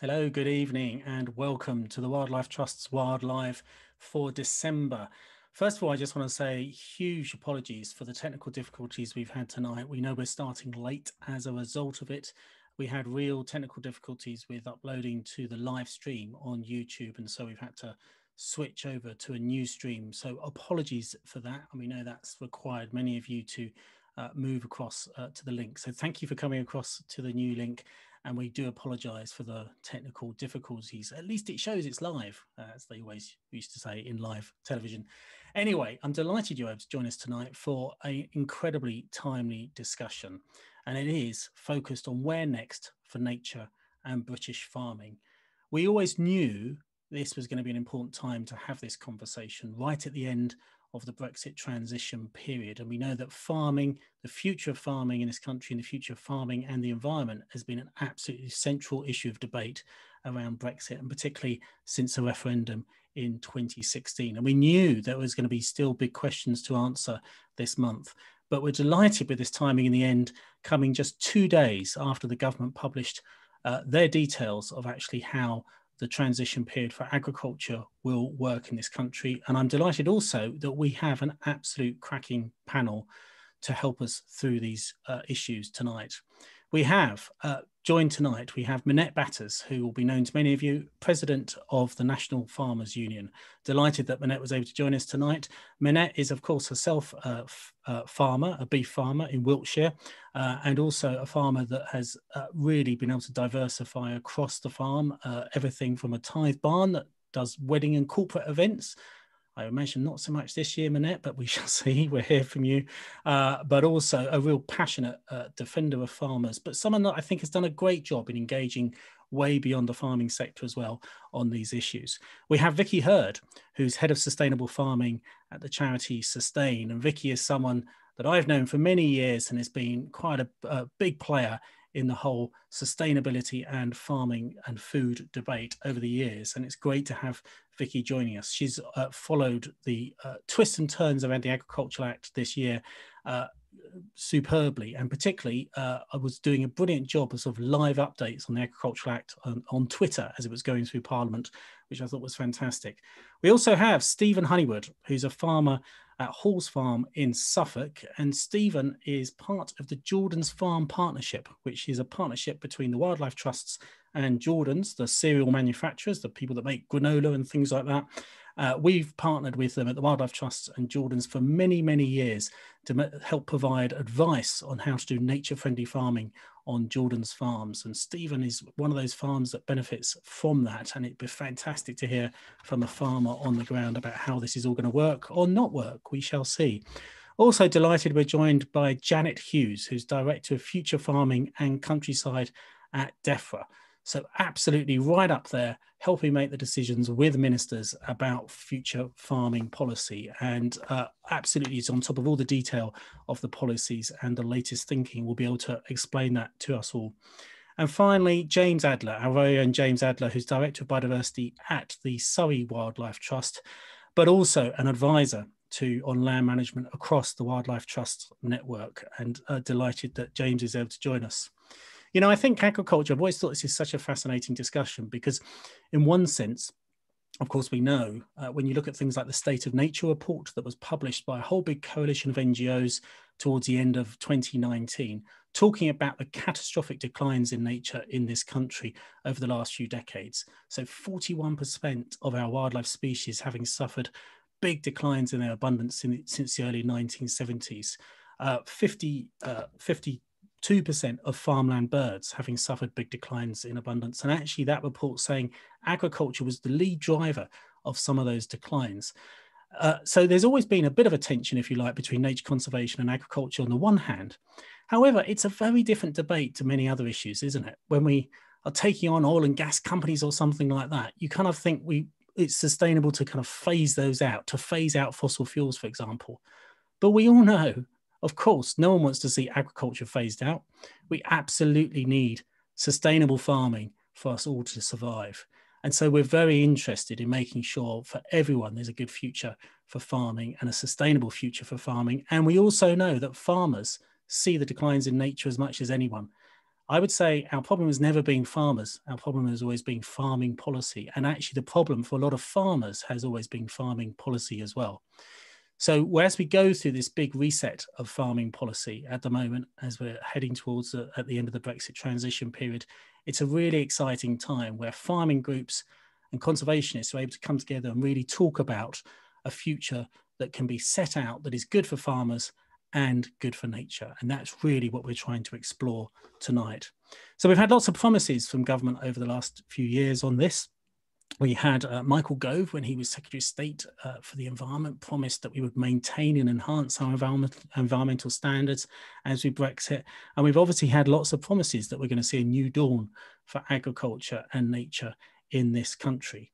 Hello, good evening and welcome to the Wildlife Trust's WildLIVE for December. First of all, I just want to say huge apologies for the technical difficulties we've had tonight. We know we're starting late as a result of it. We had real technical difficulties with uploading to the live stream on YouTube, and so we've had to switch over to a new stream. So apologies for that, and we know that's required many of you to move across to the link. So thank you for coming across to the new link. And we do apologise for the technical difficulties. At least it shows it's live, as they always used to say in live television. Anyway, I'm delighted you're able to join us tonight for an incredibly timely discussion. And it is focused on where next for nature and British farming. We always knew this was going to be an important time to have this conversation right at the end of the Brexit transition period. And we know that farming, the future of farming in this country and the future of farming and the environment has been an absolutely central issue of debate around Brexit, and particularly since the referendum in 2016. And we knew there was going to be still big questions to answer this month, but we're delighted with this timing in the end, coming just 2 days after the government published their details of actually how the transition period for agriculture will work in this country. And I'm delighted also that we have an absolute cracking panel to help us through these issues tonight. We have joined tonight, we have Minette Batters, who will be known to many of you, President of the National Farmers Union. Delighted that Minette was able to join us tonight. Minette is, of course, herself a farmer, a beef farmer in Wiltshire, and also a farmer that has really been able to diversify across the farm, everything from a tithe barn that does wedding and corporate events. I imagine not so much this year, Minette, but we shall see. We'll hear from you. But also a real passionate defender of farmers, but someone that I think has done a great job in engaging way beyond the farming sector as well on these issues. We have Vicky Hurd, who's head of sustainable farming at the charity Sustain. And Vicky is someone that I've known for many years and has been quite a big player in the whole sustainability and farming and food debate over the years. And it's great to have Vicky joining us. She's followed the twists and turns around the Agriculture Act this year superbly, and particularly I was doing a brilliant job of sort of live updates on the Agriculture Act on Twitter as it was going through Parliament, which I thought was fantastic. We also have Stephen Honeywood, who's a farmer at Hall's Farm in Suffolk, and Stephen is part of the Jordan's Farm Partnership, which is a partnership between the Wildlife Trusts and Jordan's, the cereal manufacturers, the people that make granola and things like that. We've partnered with them at the Wildlife Trusts and Jordan's for many, many years to help provide advice on how to do nature-friendly farming on Jordan's farms. And Stephen is one of those farms that benefits from that. And it'd be fantastic to hear from a farmer on the ground about how this is all going to work or not work. We shall see. Also delighted we're joined by Janet Hughes, who's Director of Future Farming and Countryside at DEFRA. So absolutely right up there, helping make the decisions with ministers about future farming policy, and absolutely is on top of all the detail of the policies and the latest thinking. We'll be able to explain that to us all. And finally, James Adler, our very own James Adler, who's Director of Biodiversity at the Surrey Wildlife Trust, but also an advisor on land management across the Wildlife Trust network, and delighted that James is able to join us. You know, I think agriculture, I've always thought this is such a fascinating discussion because in one sense, of course, we know when you look at things like the State of Nature report that was published by a whole big coalition of NGOs towards the end of 2019, talking about the catastrophic declines in nature in this country over the last few decades. So 41% of our wildlife species having suffered big declines in their abundance since the early 1970s, 52% of farmland birds having suffered big declines in abundance. And actually that report saying agriculture was the lead driver of some of those declines. So there's always been a bit of a tension, if you like, between nature conservation and agriculture on the one hand. However, it's a very different debate to many other issues, isn't it? When we are taking on oil and gas companies or something like that, you kind of think it's sustainable to kind of phase those out, to phase out fossil fuels, for example. But we all know, of course, no one wants to see agriculture phased out. We absolutely need sustainable farming for us all to survive. And so we're very interested in making sure for everyone there's a good future for farming and a sustainable future for farming. And we also know that farmers see the declines in nature as much as anyone. I would say our problem has never been farmers. Our problem has always been farming policy. And actually the problem for a lot of farmers has always been farming policy as well. So whereas we go through this big reset of farming policy at the moment, as we're heading towards at the end of the Brexit transition period, it's a really exciting time where farming groups and conservationists are able to come together and really talk about a future that can be set out that is good for farmers and good for nature. And that's really what we're trying to explore tonight. So we've had lots of promises from government over the last few years on this. We had Michael Gove, when he was Secretary of State for the Environment, promised that we would maintain and enhance our environmental standards as we Brexit. And we've obviously had lots of promises that we're going to see a new dawn for agriculture and nature in this country.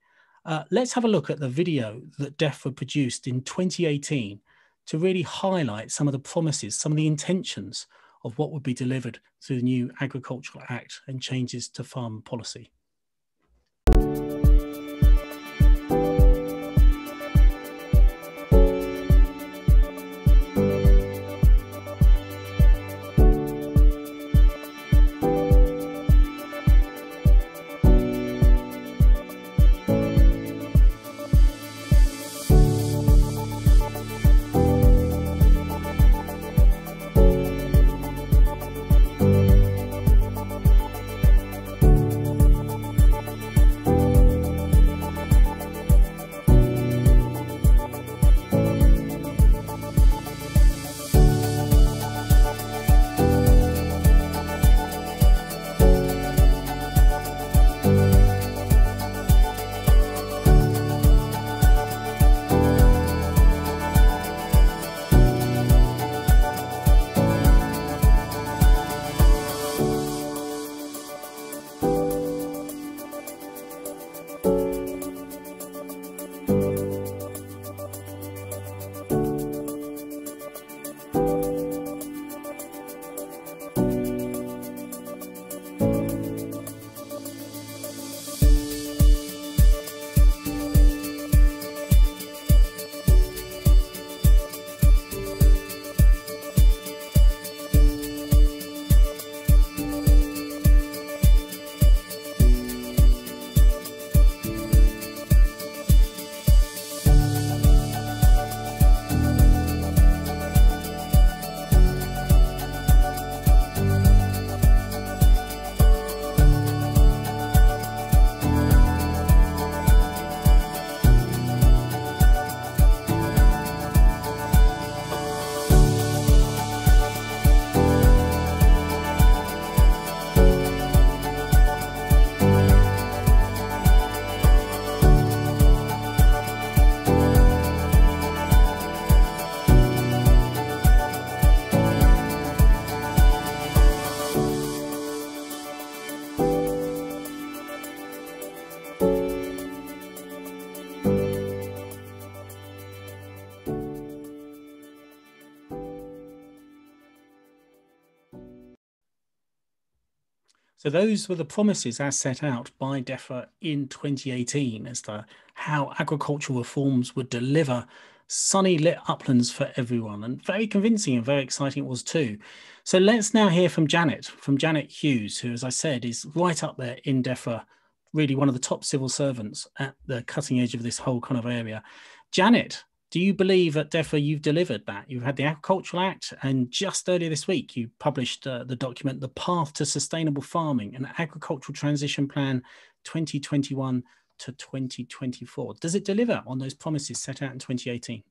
Let's have a look at the video that DEFRA produced in 2018 to really highlight some of the promises, some of the intentions of what would be delivered through the new Agriculture Act and changes to farm policy. So those were the promises as set out by DEFRA in 2018 as to how agricultural reforms would deliver sunny lit uplands for everyone. And very convincing and very exciting it was too. So let's now hear from Janet Hughes, who, as I said, is right up there in DEFRA, really one of the top civil servants at the cutting edge of this whole kind of area. Janet, do you believe at DEFRA you've delivered that? You've had the Agricultural Act, and just earlier this week you published the document, The Path to Sustainable Farming, an Agricultural Transition Plan 2021 to 2024. Does it deliver on those promises set out in 2018?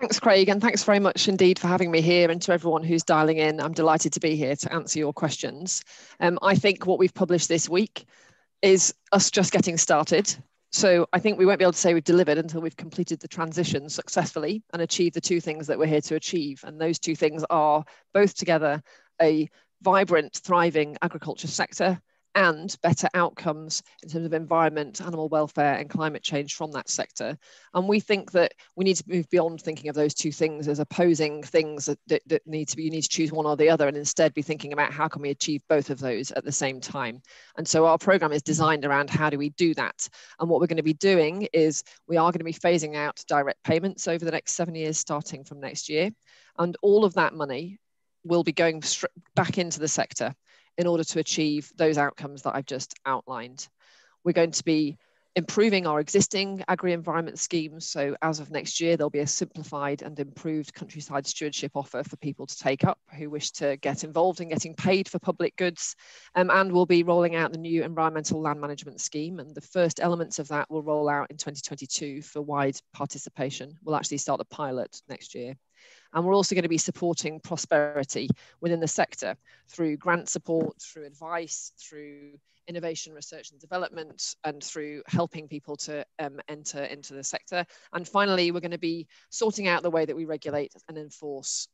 Thanks, Craig, and thanks very much indeed for having me here, and to everyone who's dialing in. I'm delighted to be here to answer your questions. I think what we've published this week is us just getting started. So I think we won't be able to say we've delivered until we've completed the transition successfully and achieved the two things that we're here to achieve. And those two things are both together a vibrant, thriving agriculture sector and better outcomes in terms of environment, animal welfare and climate change from that sector. And we think that we need to move beyond thinking of those two things as opposing things that need to be, you need to choose one or the other, and instead be thinking about how can we achieve both of those at the same time. And so our programme is designed around how do we do that. And what we're going to be doing is we are going to be phasing out direct payments over the next 7 years, starting from next year. And all of that money will be going back into the sector. in order to achieve those outcomes that I've just outlined. We're going to be improving our existing agri-environment schemes. So as of next year, there'll be a simplified and improved countryside stewardship offer for people to take up who wish to get involved in getting paid for public goods. And we'll be rolling out the new environmental land management scheme. And the first elements of that will roll out in 2022 for wide participation. We'll actually start the pilot next year. And we're also going to be supporting prosperity within the sector through grant support, through advice, through innovation, research and development, and through helping people to enter into the sector. And finally, we're going to be sorting out the way that we regulate and enforce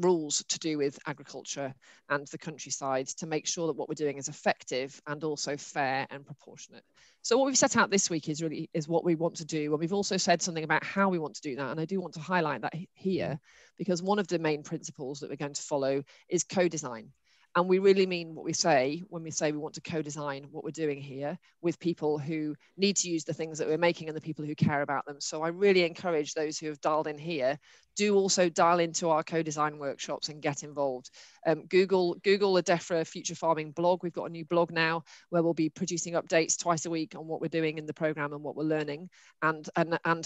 rules to do with agriculture and the countryside to make sure that what we're doing is effective and also fair and proportionate. So what we've set out this week is what we want to do, and we've also said something about how we want to do that, and I do want to highlight that here, because one of the main principles that we're going to follow is co-design. And we really mean what we say when we say we want to co-design what we're doing here with people who need to use the things that we're making and the people who care about them. So I really encourage those who have dialed in here, do also dial into our co-design workshops and get involved. Google the DEFRA Future Farming blog. We've got a new blog now where we'll be producing updates twice a week on what we're doing in the programme and what we're learning and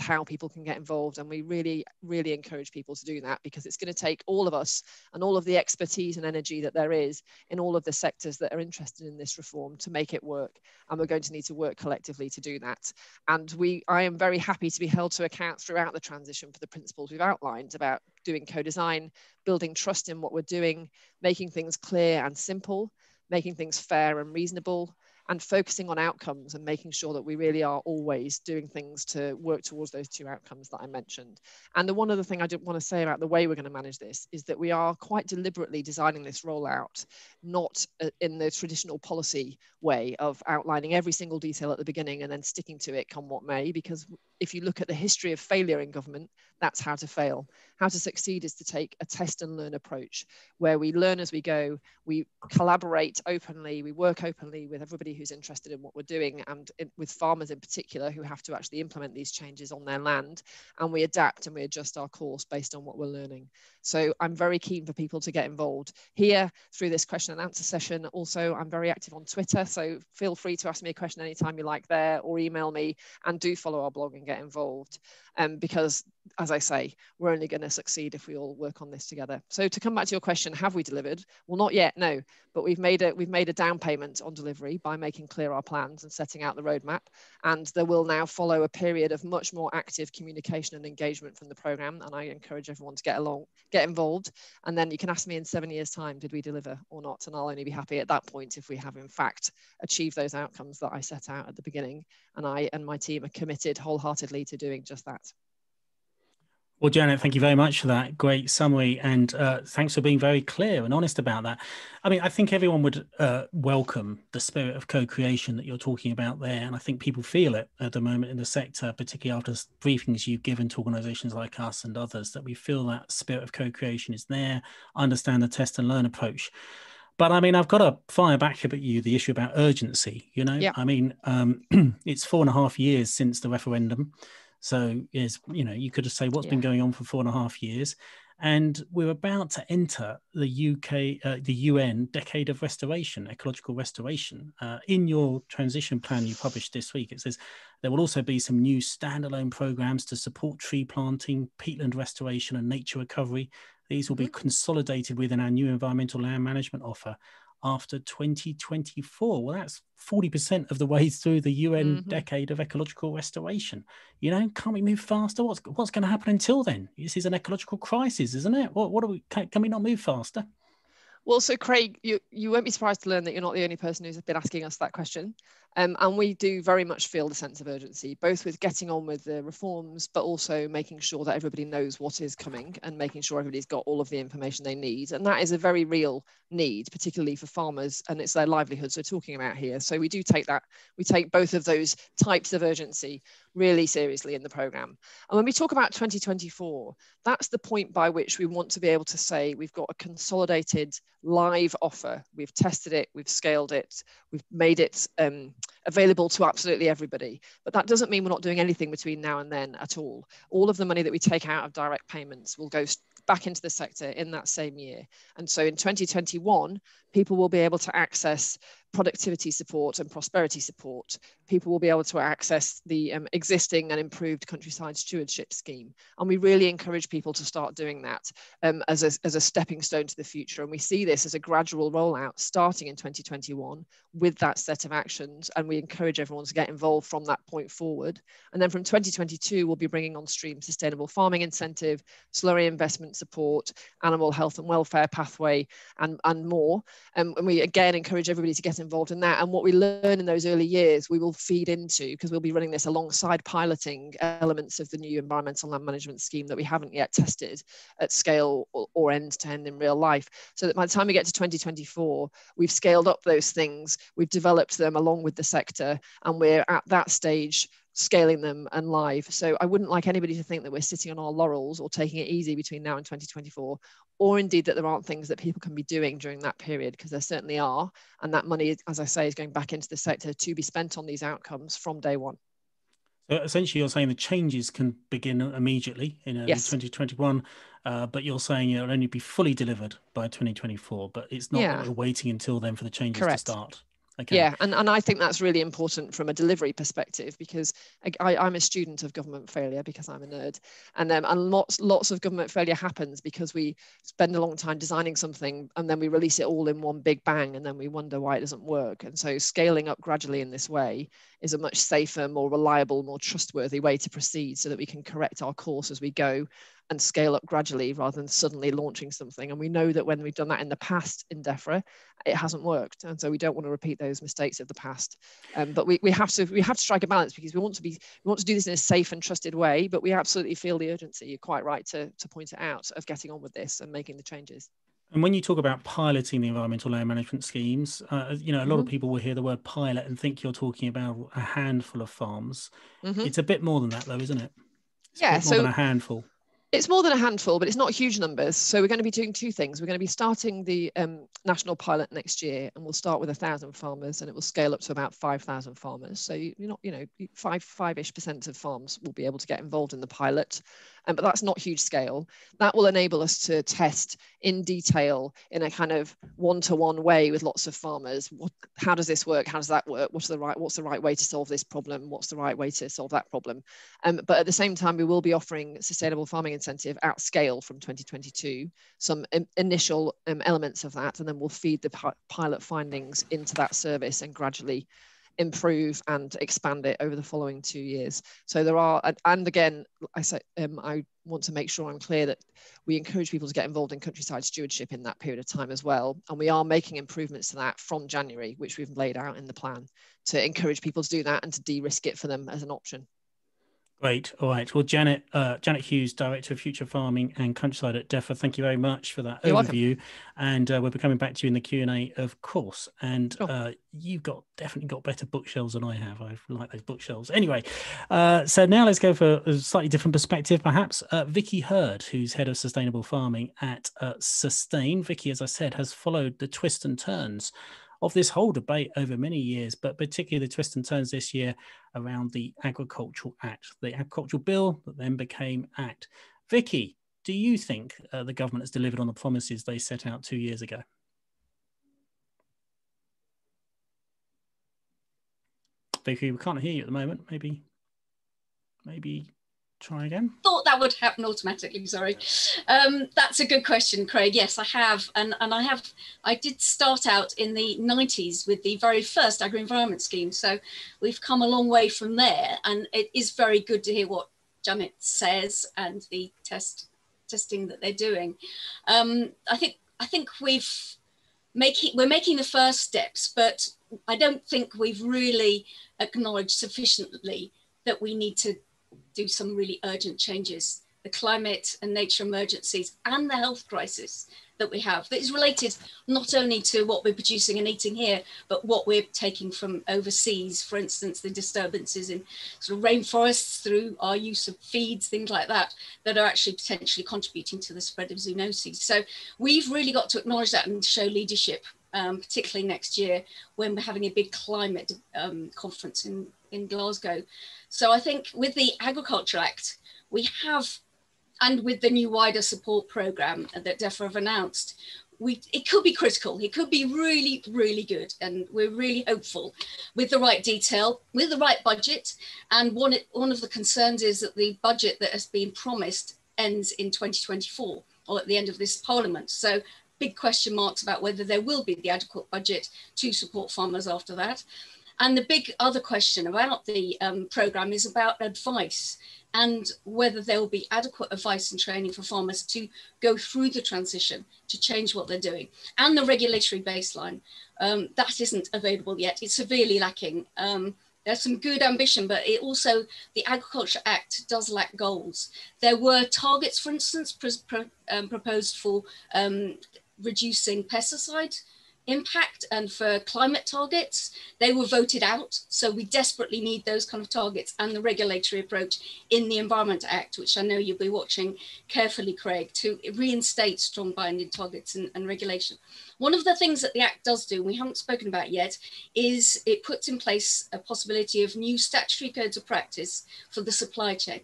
how people can get involved. And we really, really encourage people to do that, because it's going to take all of us and all of the expertise and energy that there is in all of the sectors that are interested in this reform to make it work. And we're going to need to work collectively to do that. And I am very happy to be held to account throughout the transition for the principles we've outlined about doing co-design, building trust in what we're doing, making things clear and simple, making things fair and reasonable, and focusing on outcomes and making sure that we really are always doing things to work towards those two outcomes that I mentioned. And the one other thing I did want to say about the way we're going to manage this is that we are quite deliberately designing this rollout, not in the traditional policy way of outlining every single detail at the beginning and then sticking to it come what may, because if you look at the history of failure in government, that's how to fail. How to succeed is to take a test and learn approach where we learn as we go, we collaborate openly, we work openly with everybody who's interested in what we're doing, and with farmers in particular who have to actually implement these changes on their land, and we adapt and we adjust our course based on what we're learning. So I'm very keen for people to get involved here through this question and answer session. Also, I'm very active on Twitter, so feel free to ask me a question anytime you like there, or email me, and do follow our blog and get involved, because as I say, we're only going to succeed if we all work on this together. So to come back to your question, have we delivered? Well, not yet, no, but we've made a down payment on delivery by making clear our plans and setting out the roadmap, and there will now follow a period of much more active communication and engagement from the programme, and I encourage everyone to get involved, and then you can ask me in 7 years time, did we deliver or not, and I'll only be happy at that point if we have in fact achieved those outcomes that I set out at the beginning, and I and my team are committed wholeheartedly to doing just that. Well, Janet, thank you very much for that great summary, and thanks for being very clear and honest about that. I mean, I think everyone would welcome the spirit of co-creation that you're talking about there, and I think people feel it at the moment in the sector, particularly after briefings you've given to organisations like us and others, that we feel that spirit of co-creation is there, understand the test and learn approach. But I mean, I've got to fire back at you the issue about urgency, you know? Yeah. I mean, it's 4.5 years since the referendum. So is, you know, you could say what's been going on for 4.5 years, and we're about to enter the UK, the UN decade of restoration, ecological restoration. In your transition plan you published this week, it says there will also be some new standalone programs to support tree planting, peatland restoration and nature recovery. These will be consolidated within our new environmental land management offer after 2024. Well, that's 40% of the way through the UN decade of ecological restoration. You know, can't we move faster? What's going to happen until then? This is an ecological crisis, isn't it? Can we not move faster? Well, so Craig, you won't be surprised to learn that you're not the only person who's been asking us that question. And we do very much feel the sense of urgency, both with getting on with the reforms, but also making sure that everybody knows what is coming and making sure everybody's got all of the information they need. And that is a very real need, particularly for farmers, and it's their livelihoods we're talking about here. So we do take both of those types of urgency really seriously in the programme. And when we talk about 2024, that's the point by which we want to be able to say we've got a consolidated live offer. We've tested it, we've scaled it, we've made it available to absolutely everybody. But that doesn't mean we're not doing anything between now and then at all. All of the money that we take out of direct payments will go back into the sector in that same year. And so in 2021, people will be able to access productivity support and prosperity support. People will be able to access the existing and improved countryside stewardship scheme. And we really encourage people to start doing that as a stepping stone to the future. And we see this as a gradual rollout starting in 2021 with that set of actions. And we encourage everyone to get involved from that point forward. And then from 2022, we'll be bringing on stream sustainable farming incentive, slurry investment support, animal health and welfare pathway, and more. And we again encourage everybody to get involved in that, and what we learn in those early years we will feed into, because we'll be running this alongside piloting elements of the new environmental land management scheme that we haven't yet tested at scale or end to end in real life, so that by the time we get to 2024 we've scaled up those things, we've developed them along with the sector, and we're at that stage scaling them and live. So I wouldn't like anybody to think that we're sitting on our laurels or taking it easy between now and 2024, or indeed that there aren't things that people can be doing during that period, because there certainly are. And that money, as I say, is going back into the sector to be spent on these outcomes from day one. So essentially, you're saying the changes can begin immediately in early 2021, but you're saying it'll only be fully delivered by 2024, but it's not that we're waiting until then for the changes to start. Okay. Yeah, and I think that's really important from a delivery perspective, because I'm a student of government failure because I'm a nerd, and lots of government failure happens because we spend a long time designing something and then we release it all in one big bang and then we wonder why it doesn't work. And so scaling up gradually in this way is a much safer, more reliable, more trustworthy way to proceed, so that we can correct our course as we go and scale up gradually rather than suddenly launching something. And we know that when we've done that in the past in DEFRA, it hasn't worked. And so we don't want to repeat those mistakes of the past. But we have to strike a balance, because we want to do this in a safe and trusted way, but we absolutely feel the urgency, you're quite right to point it out, of getting on with this and making the changes. And when you talk about piloting the environmental land management schemes, a lot of people will hear the word pilot and think you're talking about a handful of farms. It's a bit more than that though, isn't it? It's more than a handful. It's more than a handful, but it's not huge numbers. So we're going to be doing two things. We're going to be starting the national pilot next year, and we'll start with 1,000 farmers, and it will scale up to about 5,000 farmers. So five-ish% of farms will be able to get involved in the pilot, but that's not huge scale. That will enable us to test in detail in a kind of one-to-one way with lots of farmers. How does this work? How does that work? What's the right way to solve this problem? What's the right way to solve that problem? But at the same time, we will be offering sustainable farming incentive at scale from 2022, some initial elements of that, and then we'll feed the pilot findings into that service and gradually improve and expand it over the following 2 years. So there are, and again, I say, I want to make sure I'm clear that we encourage people to get involved in countryside stewardship in that period of time as well. And we are making improvements to that from January, which we've laid out in the plan, to encourage people to do that and to de-risk it for them as an option. Great. All right. Well, Janet Hughes, Director of Future Farming and Countryside at DEFRA, thank you very much for that overview. Welcome. And we'll be coming back to you in the Q&A, of course. And you've definitely got better bookshelves than I have. I like those bookshelves. Anyway, so now let's go for a slightly different perspective, perhaps. Vicky Hurd, who's Head of Sustainable Farming at Sustain. Vicky, as I said, has followed the twists and turns of this whole debate over many years, but particularly the twists and turns this year around the Agricultural Act, the Agricultural Bill that then became Act. Vicky, do you think the government has delivered on the promises they set out 2 years ago? Vicky, we can't hear you at the moment. Maybe try again. Thought that would happen automatically, sorry. That's a good question, Craig. Yes, I have. And I did start out in the 90s with the very first agri-environment scheme. So we've come a long way from there. And it is very good to hear what Janet says and the testing that they're doing. I think we're making the first steps, but I don't think we've really acknowledged sufficiently that we need to do some really urgent changes. The climate and nature emergencies and the health crisis that we have that is related not only to what we're producing and eating here, but what we're taking from overseas, for instance, the disturbances in sort of rainforests through our use of feeds, things like that, that are actually potentially contributing to the spread of zoonoses. So we've really got to acknowledge that and show leadership, particularly next year when we're having a big climate conference in Glasgow. So I think with the Agriculture Act, we have, and with the new wider support programme that DEFRA have announced, it could be critical, it could be really, really good. And we're really hopeful with the right detail, with the right budget. And one of the concerns is that the budget that has been promised ends in 2024 or at the end of this parliament. So big question marks about whether there will be the adequate budget to support farmers after that. And the big other question about the programme is about advice, and whether there will be adequate advice and training for farmers to go through the transition, to change what they're doing. And the regulatory baseline, that isn't available yet. It's severely lacking. There's some good ambition, but it also, the Agriculture Act does lack goals. There were targets, for instance, proposed for reducing pesticide impact and for climate targets. They were voted out, so we desperately need those kind of targets and the regulatory approach in the Environment Act, which I know you'll be watching carefully, Craig, to reinstate strong binding targets and regulation. One of the things that the Act does do, and we haven't spoken about yet, is it puts in place a possibility of new statutory codes of practice for the supply chain.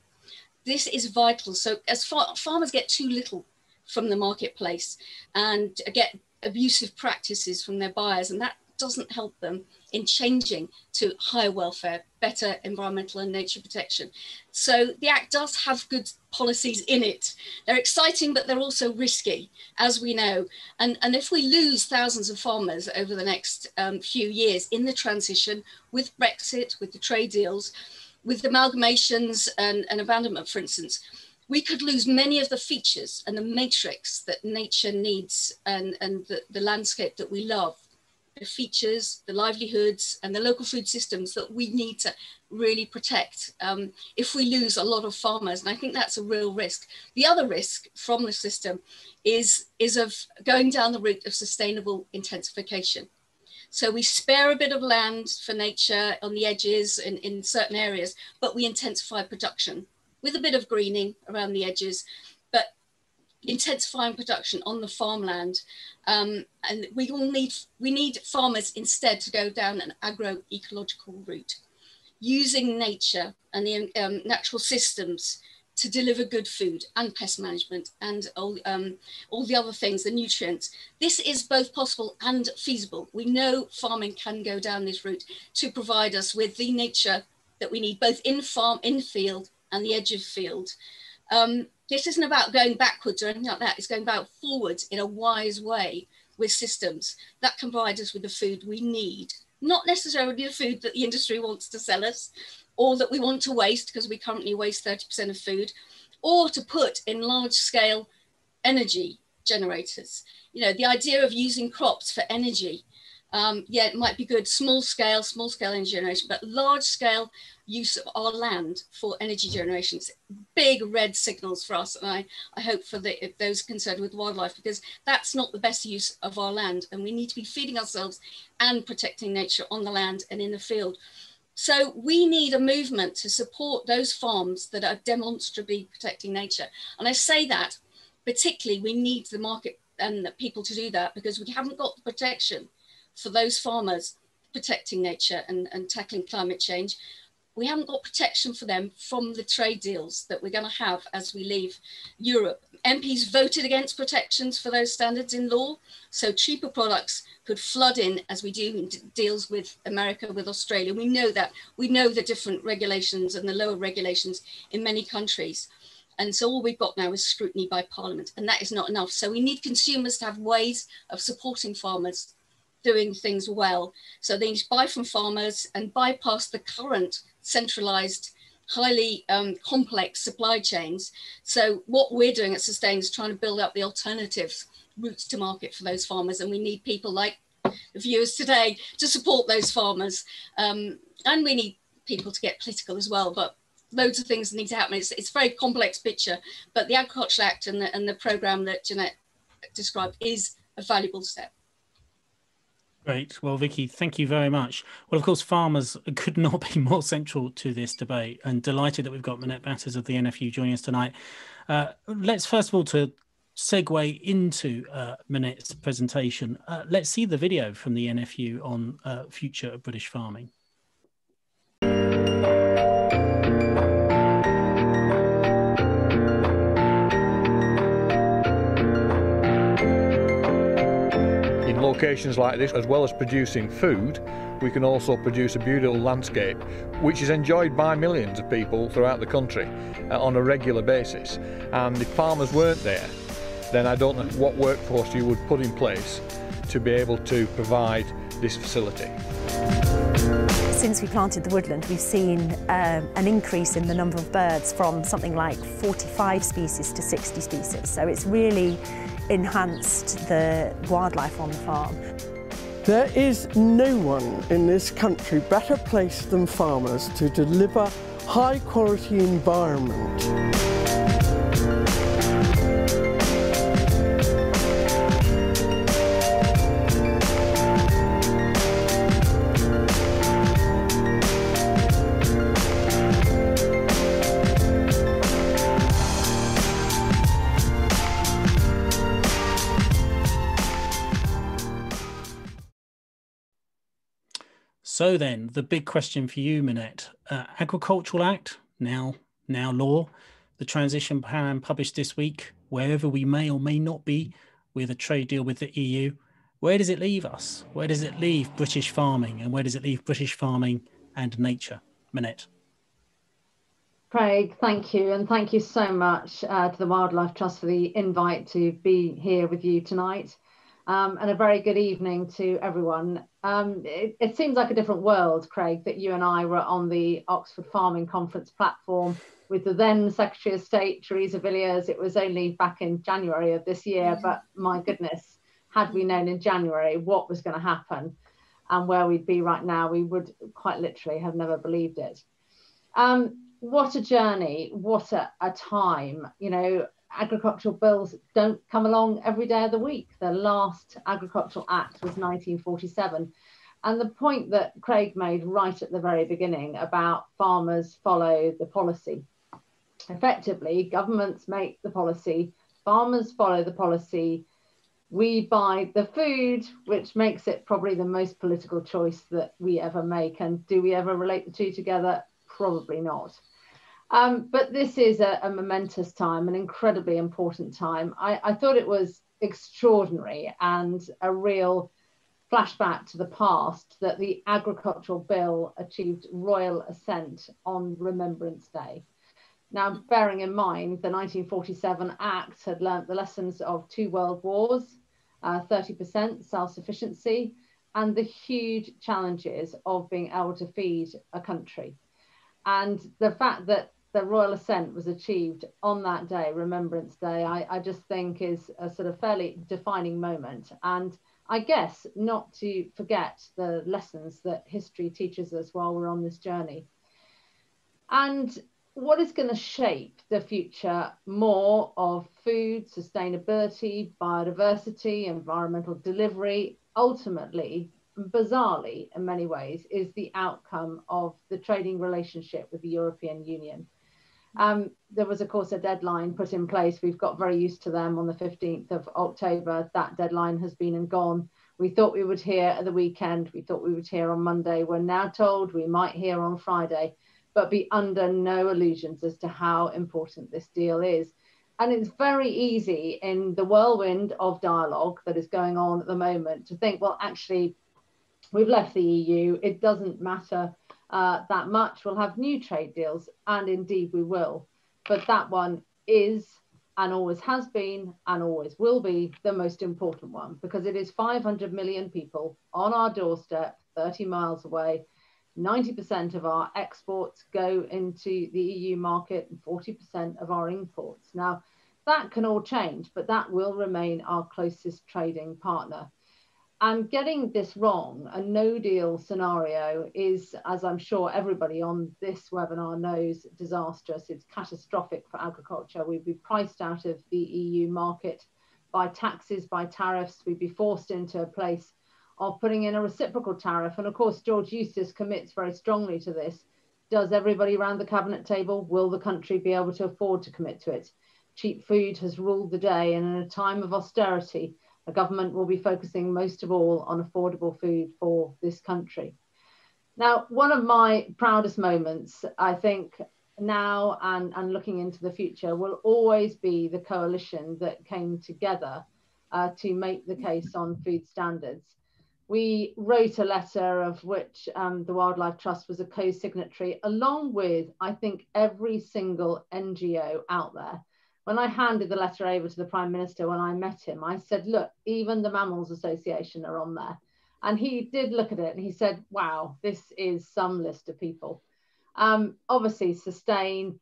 This is vital, so as farmers get too little from the marketplace and get abusive practices from their buyers, and that doesn't help them in changing to higher welfare, better environmental and nature protection. So the Act does have good policies in it. They're exciting, but they're also risky, as we know. And if we lose thousands of farmers over the next few years in the transition, with Brexit, with the trade deals, with amalgamations and abandonment, for instance, we could lose many of the features and the matrix that nature needs and the landscape that we love, the features, the livelihoods and the local food systems that we need to really protect if we lose a lot of farmers. And I think that's a real risk. The other risk from the system is of going down the route of sustainable intensification. So we spare a bit of land for nature on the edges and in certain areas, but we intensify production, with a bit of greening around the edges, but intensifying production on the farmland. And we need farmers instead to go down an agro-ecological route, using nature and the natural systems to deliver good food and pest management and all the other things, the nutrients. This is both possible and feasible. We know farming can go down this route to provide us with the nature that we need, both in field, and the edge of field. This isn't about going backwards or anything like that. It's going about forwards in a wise way with systems that can provide us with the food we need, not necessarily the food that the industry wants to sell us, or that we want to waste because we currently waste 30% of food, or to put in large scale energy generators. You know, the idea of using crops for energy, yeah, it might be good, small scale energy generation, but large scale use of our land for energy generations, big red signals for us. And I hope for those concerned with wildlife, because that's not the best use of our land. And we need to be feeding ourselves and protecting nature on the land and in the field. So we need a movement to support those farms that are demonstrably protecting nature. And I say that particularly, we need the market and the people to do that, because we haven't got the protection for those farmers protecting nature and tackling climate change. We haven't got protection for them from the trade deals that we're going to have as we leave Europe. MPs voted against protections for those standards in law, so cheaper products could flood in as we do in deals with America, with Australia. We know that. We know the different regulations and the lower regulations in many countries. And so all we've got now is scrutiny by Parliament, and that is not enough. So we need consumers to have ways of supporting farmers doing things well. So they need to buy from farmers and bypass the current centralized, highly complex supply chains. So what we're doing at Sustain is trying to build up the alternatives, routes to market for those farmers. And we need people like the viewers today to support those farmers. And we need people to get political as well, but loads of things need to happen. It's a very complex picture, but the Agriculture Act and the programme that Jeanette described is a valuable step. Great. Well, Vicky, thank you very much. Well, of course, farmers could not be more central to this debate, and delighted that we've got Minette Batters of the NFU joining us tonight. Let's first of all to segue into Minette's presentation. Let's see the video from the NFU on future of British farming. Locations like this, as well as producing food, we can also produce a beautiful landscape which is enjoyed by millions of people throughout the country on a regular basis. And if farmers weren't there, then I don't know what workforce you would put in place to be able to provide this facility. Since we planted the woodland, we've seen an increase in the number of birds from something like 45 species to 60 species, so it's really enhanced the wildlife on the farm. There is no one in this country better placed than farmers to deliver high quality environment. So then, the big question for you, Minette, Agricultural Act, now law, the transition plan published this week, wherever we may or may not be with a trade deal with the EU, where does it leave us? Where does it leave British farming, and where does it leave British farming and nature? Minette. Craig, thank you, and thank you so much to the Wildlife Trust for the invite to be here with you tonight. And a very good evening to everyone. It seems like a different world, Craig, that you and I were on the Oxford Farming Conference platform with the then Secretary of State, Theresa Villiers. It was only back in January of this year, but my goodness, had we known in January what was going to happen and where we'd be right now, we would quite literally have never believed it. What a journey, what a time, you know. Agricultural bills don't come along every day of the week. The last Agricultural Act was 1947. And the point that Craig made right at the very beginning about farmers follow the policy. Effectively, governments make the policy, farmers follow the policy. We buy the food, which makes it probably the most political choice that we ever make. And do we ever relate the two together? Probably not. But this is a momentous time, an incredibly important time. I thought it was extraordinary and a real flashback to the past that the Agricultural Bill achieved royal assent on Remembrance Day. Now, bearing in mind the 1947 Act had learnt the lessons of 2 world wars, 30% self-sufficiency, and the huge challenges of being able to feed a country. And the fact that the royal assent was achieved on that day, Remembrance Day, I just think is a sort of fairly defining moment. And I guess not to forget the lessons that history teaches us while we're on this journey. And what is going to shape the future more of food, sustainability, biodiversity, environmental delivery, ultimately, bizarrely, in many ways, is the outcome of the trading relationship with the European Union. There was, of course, a deadline put in place. We've got very used to them on the 15th of October. That deadline has been and gone. We thought we would hear at the weekend. We thought we would hear on Monday. We're now told we might hear on Friday, but be under no illusions as to how important this deal is. And it's very easy in the whirlwind of dialogue that is going on at the moment to think, well, actually, we've left the EU, it doesn't matter that much, we'll have new trade deals, and indeed we will. But that one is, and always has been, and always will be, the most important one, because it is 500 million people on our doorstep, 30 miles away. 90% of our exports go into the EU market, and 40% of our imports. Now, that can all change, but that will remain our closest trading partner. And getting this wrong, a no-deal scenario is, as I'm sure everybody on this webinar knows, disastrous. It's catastrophic for agriculture. We'd be priced out of the EU market by taxes, by tariffs, we'd be forced into a place of putting in a reciprocal tariff. And of course, George Eustice commits very strongly to this. Does everybody around the cabinet table, will the country be able to afford to commit to it? Cheap food has ruled the day, and in a time of austerity, a government will be focusing most of all on affordable food for this country. Now, one of my proudest moments, I think, now and looking into the future, will always be the coalition that came together to make the case on food standards. We wrote a letter of which the Wildlife Trust was a co-signatory, along with, I think, every single NGO out there. When I handed the letter over to the Prime Minister when I met him, I said, look, even the Mammals Association are on there. And he did look at it and he said, wow, this is some list of people. Obviously, Sustain,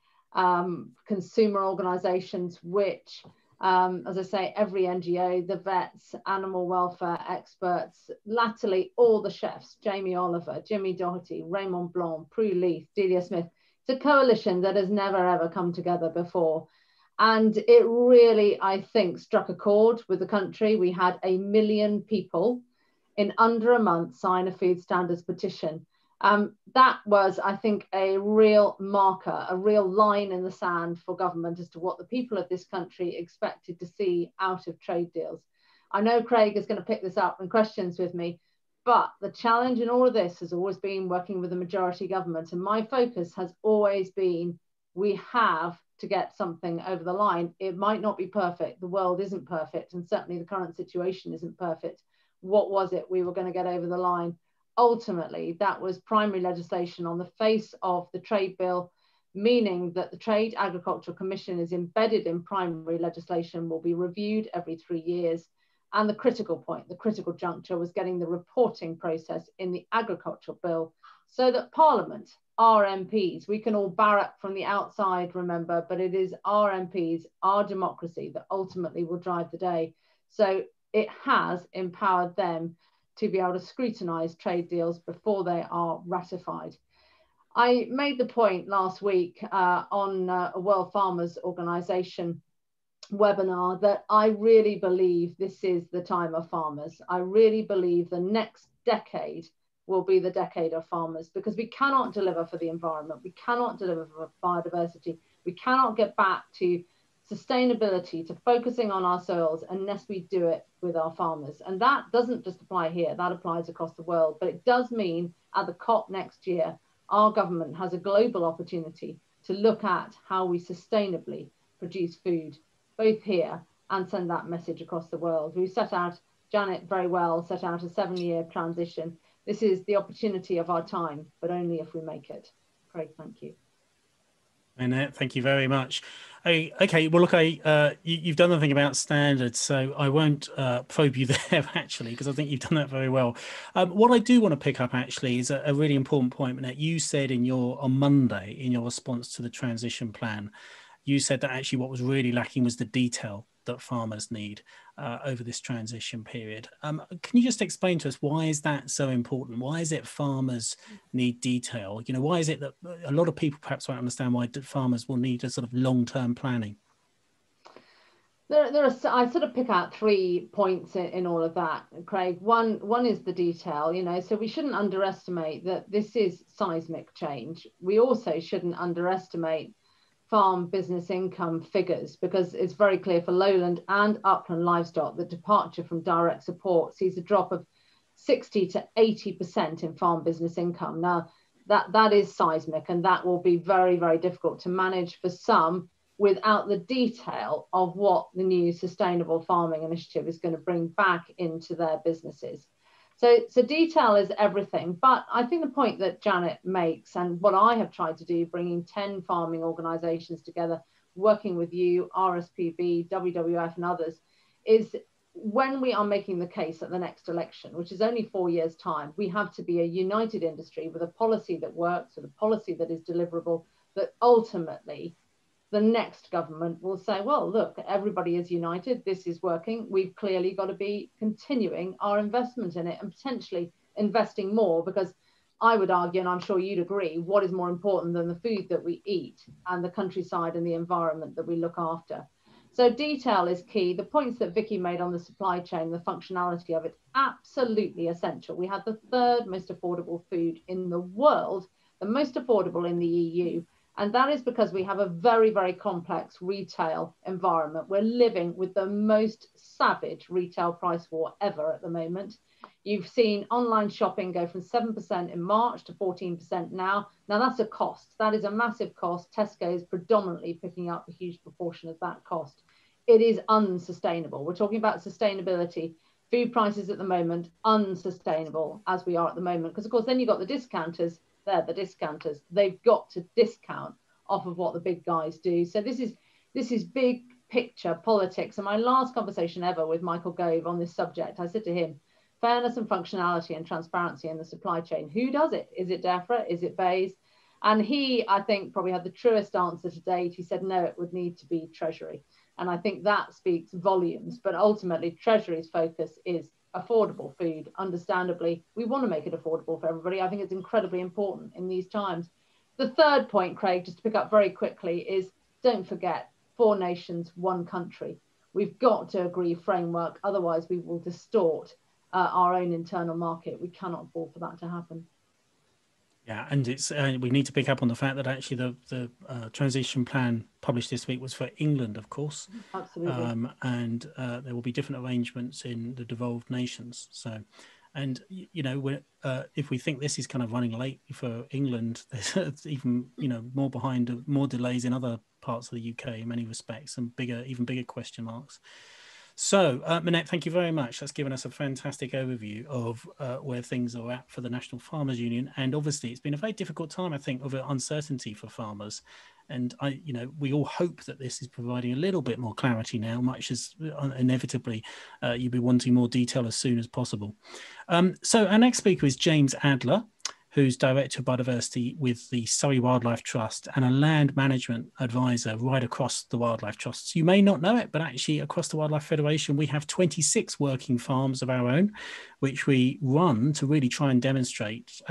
consumer organisations, which, as I say, every NGO, the vets, animal welfare experts, latterly all the chefs, Jamie Oliver, Jimmy Doherty, Raymond Blanc, Prue Leith, Delia Smith. It's a coalition that has never, ever come together before. And it really, I think, struck a chord with the country. We had 1 million people in under a month sign a food standards petition. That was, I think, a real marker, a real line in the sand for government as to what the people of this country expected to see out of trade deals. I know Craig is going to pick this up in questions with me, but the challenge in all of this has always been working with a majority government. And my focus has always been, we have to get something over the line. It might not be perfect. The world isn't perfect. And certainly the current situation isn't perfect. What was it we were going to get over the line? Ultimately, that was primary legislation on the face of the trade bill, meaning that the Trade Agricultural Commission is embedded in primary legislation, will be reviewed every 3 years. And the critical point, the critical juncture, was getting the reporting process in the agricultural bill so that Parliament, our MPs, we can all barrack from the outside, remember, but it is our MPs, our democracy that ultimately will drive the day. So it has empowered them to be able to scrutinise trade deals before they are ratified. I made the point last week on a World Farmers Organization webinar that I really believe this is the time of farmers. I really believe the next decade will be the decade of farmers, because we cannot deliver for the environment, we cannot deliver for biodiversity, we cannot get back to sustainability, to focusing on our soils, unless we do it with our farmers. And that doesn't just apply here, that applies across the world. But it does mean at the COP next year, our government has a global opportunity to look at how we sustainably produce food, both here and send that message across the world. We set out, Janet very well set out a 7-year transition. This is the opportunity of our time, but only if we make it. Craig, thank you. Minette, thank you very much. Okay, well, look, you've done nothing about standards, so I won't probe you there, actually, because I think you've done that very well. What I do want to pick up, actually, is a really important point, Minette. You said on Monday, in your response to the transition plan, you said that actually what was really lacking was the detail that farmers need over this transition period. Can you just explain to us, why is that so important? Why is it farmers need detail? You know, why is it that a lot of people perhaps won't understand why farmers will need a sort of long-term planning? I sort of pick out 3 points in all of that, Craig. One is the detail, so we shouldn't underestimate that this is seismic change. We also shouldn't underestimate farm business income figures, because it's very clear for lowland and upland livestock that departure from direct support sees a drop of 60 to 80% in farm business income. Now, that is seismic, and that will be very, very difficult to manage for some without the detail of what the new sustainable farming initiative is going to bring back into their businesses. So detail is everything, but I think the point that Janet makes, and what I have tried to do, bringing 10 farming organisations together, working with you, RSPB, WWF and others, is when we are making the case at the next election, which is only 4 years' time, we have to be a united industry with a policy that works, with a policy that is deliverable, that ultimately the next government will say, well, look, everybody is united, this is working, we've clearly got to be continuing our investment in it and potentially investing more, because I would argue, and I'm sure you'd agree, what is more important than the food that we eat and the countryside and the environment that we look after? So detail is key. The points that Vicky made on the supply chain, the functionality of it, absolutely essential. We had the third most affordable food in the world, the most affordable in the EU. And that is because we have a very, very complex retail environment. We're living with the most savage retail price war ever at the moment. You've seen online shopping go from 7% in March to 14% now. Now that's a cost. That is a massive cost. Tesco is predominantly picking up a huge proportion of that cost. It is unsustainable. We're talking about sustainability. Food prices at the moment, unsustainable as we are at the moment. Because of course, then you've got the discounters. They're the discounters. They've got to discount off of what the big guys do. So this is big picture politics. And my last conversation ever with Michael Gove on this subject, I said to him, fairness and functionality and transparency in the supply chain. Who does it? Is it DEFRA? Is it BEIS? And he, I think, probably had the truest answer to date. He said, no, it would need to be Treasury. And I think that speaks volumes. But ultimately, Treasury's focus is affordable food. Understandably, we want to make it affordable for everybody. I think it's incredibly important in these times. The third point, Craig, just to pick up very quickly, is don't forget, four nations, one country. We've got to agree framework, otherwise we will distort our own internal market. We cannot afford for that to happen. Yeah, and it's we need to pick up on the fact that actually the transition plan published this week was for England, of course. Absolutely. And there will be different arrangements in the devolved nations. So, and you know, we're, if we think this is kind of running late for England, there's even, you know, more behind, more delays in other parts of the UK in many respects, and bigger, even bigger question marks. So, Minette, thank you very much. That's given us a fantastic overview of where things are at for the National Farmers Union. And obviously, it's been a very difficult time, I think, of uncertainty for farmers. And, you know, we all hope that this is providing a little bit more clarity now, much as inevitably you'll be wanting more detail as soon as possible. So our next speaker is James Adler, who's Director of Biodiversity with the Surrey Wildlife Trust and a land management advisor right across the Wildlife Trusts. You may not know it, but actually across the Wildlife Federation, we have 26 working farms of our own, which we run to really try and demonstrate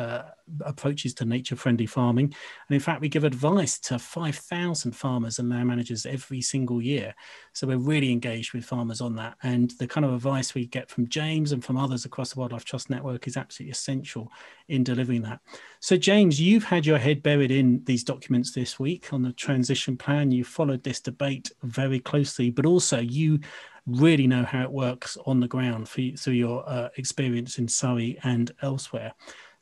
approaches to nature-friendly farming. And in fact, we give advice to 5,000 farmers and land managers every single year. So we're really engaged with farmers on that. And the kind of advice we get from James and from others across the Wildlife Trust network is absolutely essential in delivering that. So James, you've had your head buried in these documents this week on the transition plan. You followed this debate very closely, but also you really know how it works on the ground through your experience in Surrey and elsewhere.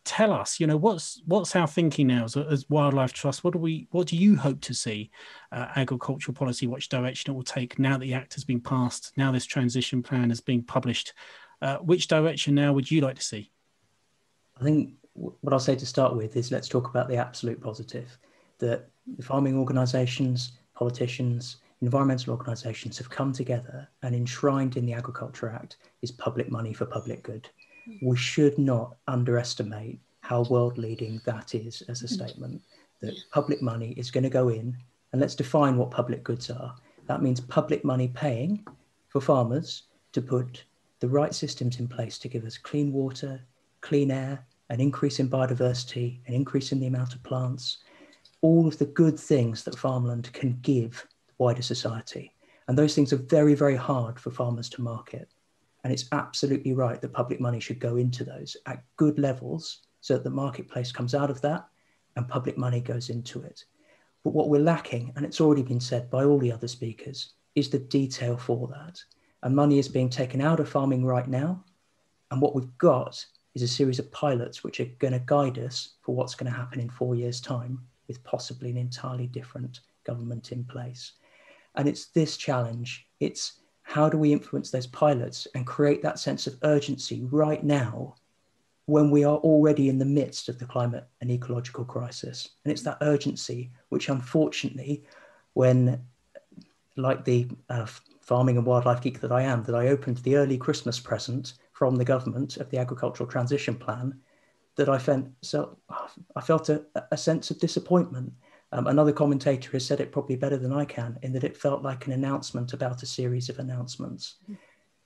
Tell us, you know, what's our thinking now as Wildlife Trust? What do you hope to see agricultural policy, which direction it will take now that the Act has been passed, now this transition plan has been published? Which direction now would you like to see? I think what I'll say to start with is let's talk about the absolute positive, that the farming organisations, politicians, environmental organisations have come together and enshrined in the Agriculture Act is public money for public good. We should not underestimate how world leading that is as a statement, that public money is going to go in, and let's define what public goods are. That means public money paying for farmers to put the right systems in place to give us clean water, clean air, an increase in biodiversity, an increase in the amount of plants, all of the good things that farmland can give wider society. And those things are very, very hard for farmers to market. And it's absolutely right that public money should go into those at good levels so that the marketplace comes out of that and public money goes into it. But what we're lacking, and it's already been said by all the other speakers, is the detail for that. And money is being taken out of farming right now. And what we've got is a series of pilots which are going to guide us for what's going to happen in 4 years' time with possibly an entirely different government in place. And it's this challenge. It's how do we influence those pilots and create that sense of urgency right now when we are already in the midst of the climate and ecological crisis? And it's that urgency which, unfortunately, when, like the farming and wildlife geek that I am, that I opened the early Christmas present from the government of the Agricultural Transition Plan, that I felt a sense of disappointment. Another commentator has said it probably better than I can, in that it felt like an announcement about a series of announcements.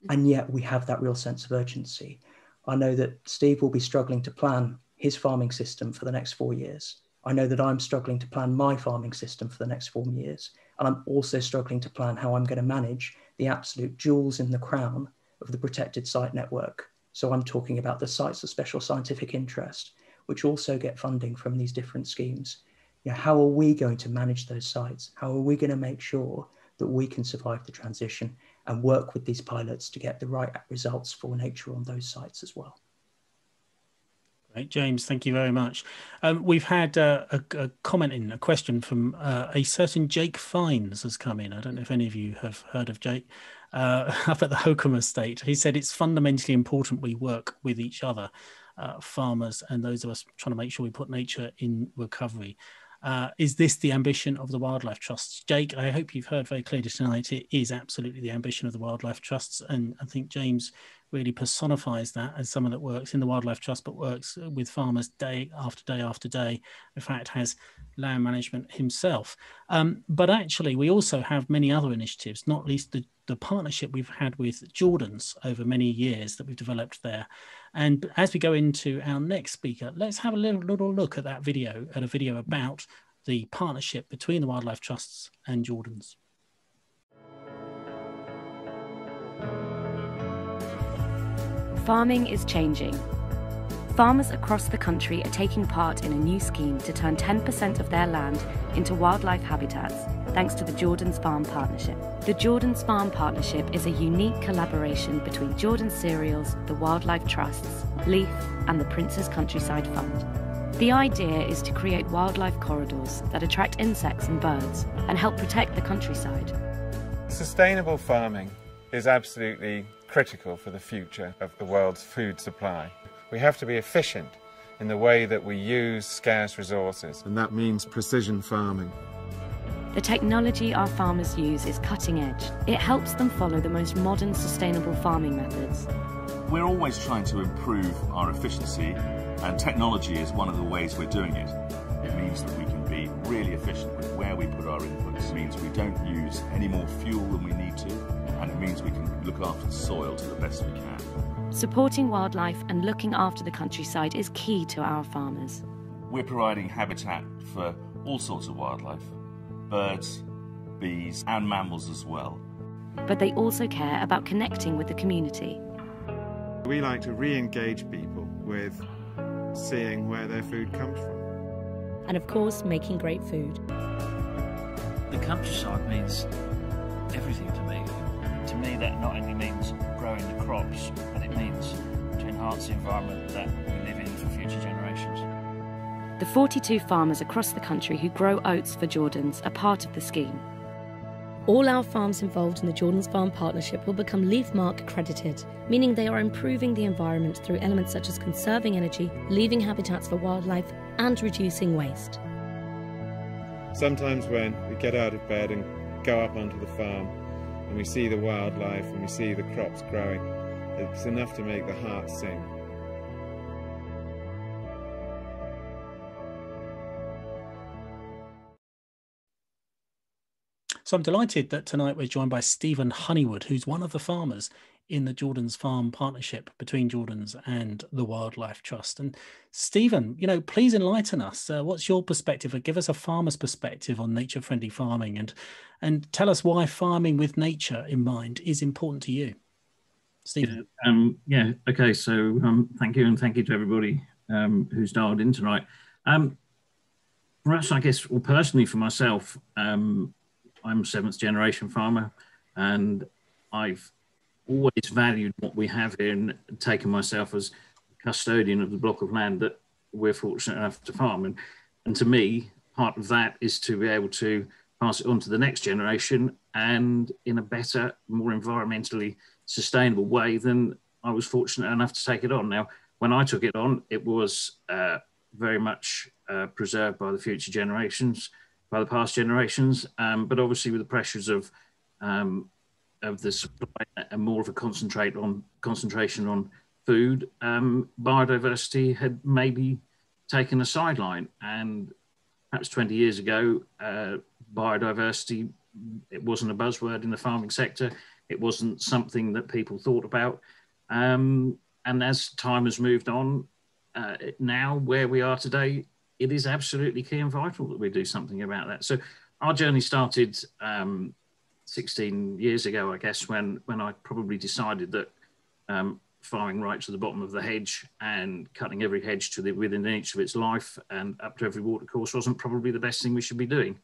And yet we have that real sense of urgency. I know that Steve will be struggling to plan his farming system for the next 4 years. I know that I'm struggling to plan my farming system for the next 4 years. And I'm also struggling to plan how I'm going to manage the absolute jewels in the crown of the protected site network. So I'm talking about the sites of special scientific interest, which also get funding from these different schemes. You know, how are we going to manage those sites? How are we going to make sure that we can survive the transition and work with these pilots to get the right results for nature on those sites as well? Great, James, thank you very much. We've had a comment in a question from a certain Jake Fines has come in. I don't know if any of you have heard of Jake, up at the Hokum estate. He said it's fundamentally important we work with each other, farmers and those of us trying to make sure we put nature in recovery. Is this the ambition of the Wildlife Trusts? Jake, I hope you've heard very clearly tonight, it is absolutely the ambition of the Wildlife Trusts. And I think James really personifies that as someone that works in the Wildlife Trust, but works with farmers day after day after day. In fact, has land management himself. But actually, we also have many other initiatives, not least the partnership we've had with Jordan's over many years that we've developed there. And as we go into our next speaker, let's have a little look at that video, at a video about the partnership between the Wildlife Trusts and Jordan's. Farming is changing. Farmers across the country are taking part in a new scheme to turn 10% of their land into wildlife habitats, thanks to the Jordan's Farm Partnership. The Jordan's Farm Partnership is a unique collaboration between Jordan's Cereals, the Wildlife Trusts, LEAF and the Prince's Countryside Fund. The idea is to create wildlife corridors that attract insects and birds and help protect the countryside. Sustainable farming is absolutely critical for the future of the world's food supply. We have to be efficient in the way that we use scarce resources. And that means precision farming. The technology our farmers use is cutting edge. It helps them follow the most modern sustainable farming methods. We're always trying to improve our efficiency, and technology is one of the ways we're doing it. It means that we can be really efficient with where we put our inputs. It means we don't use any more fuel than we need to. And it means we can look after the soil to the best we can. Supporting wildlife and looking after the countryside is key to our farmers. We're providing habitat for all sorts of wildlife, birds, bees and mammals as well. But they also care about connecting with the community. We like to re-engage people with seeing where their food comes from. And of course, making great food. The countryside means everything to me. To me, that not only means growing the crops, but it means to enhance the environment that we live in for future generations. The 42 farmers across the country who grow oats for Jordan's are part of the scheme. All our farms involved in the Jordan's Farm Partnership will become LEAF Mark accredited, meaning they are improving the environment through elements such as conserving energy, leaving habitats for wildlife, and reducing waste. Sometimes when we get out of bed and go up onto the farm, and we see the wildlife and we see the crops growing, it's enough to make the heart sing. So I'm delighted that tonight we're joined by Stephen Honeywood, who's one of the farmers in the Jordan's Farm Partnership between Jordan's and the Wildlife Trust. And Stephen, you know, please enlighten us. What's your perspective? Give us a farmer's perspective on nature-friendly farming, and tell us why farming with nature in mind is important to you. Stephen. Thank you, and thank you to everybody who's dialed in tonight. Personally for myself, I'm a seventh generation farmer, and I've always valued what we have here and taken myself as custodian of the block of land that we're fortunate enough to farm. And to me, part of that is to be able to pass it on to the next generation, and in a better, more environmentally sustainable way than I was fortunate enough to take it on. Now, when I took it on, it was very much preserved by the future generations, by the past generations, but obviously with the pressures of the supply and more of a concentration on food, biodiversity had maybe taken a sideline, and perhaps 20 years ago, biodiversity, it wasn't a buzzword in the farming sector. It wasn't something that people thought about. And as time has moved on, now where we are today, it is absolutely key and vital that we do something about that. So our journey started 16 years ago, I guess, when I probably decided that farming right to the bottom of the hedge and cutting every hedge to within an inch of its life and up to every watercourse wasn't probably the best thing we should be doing.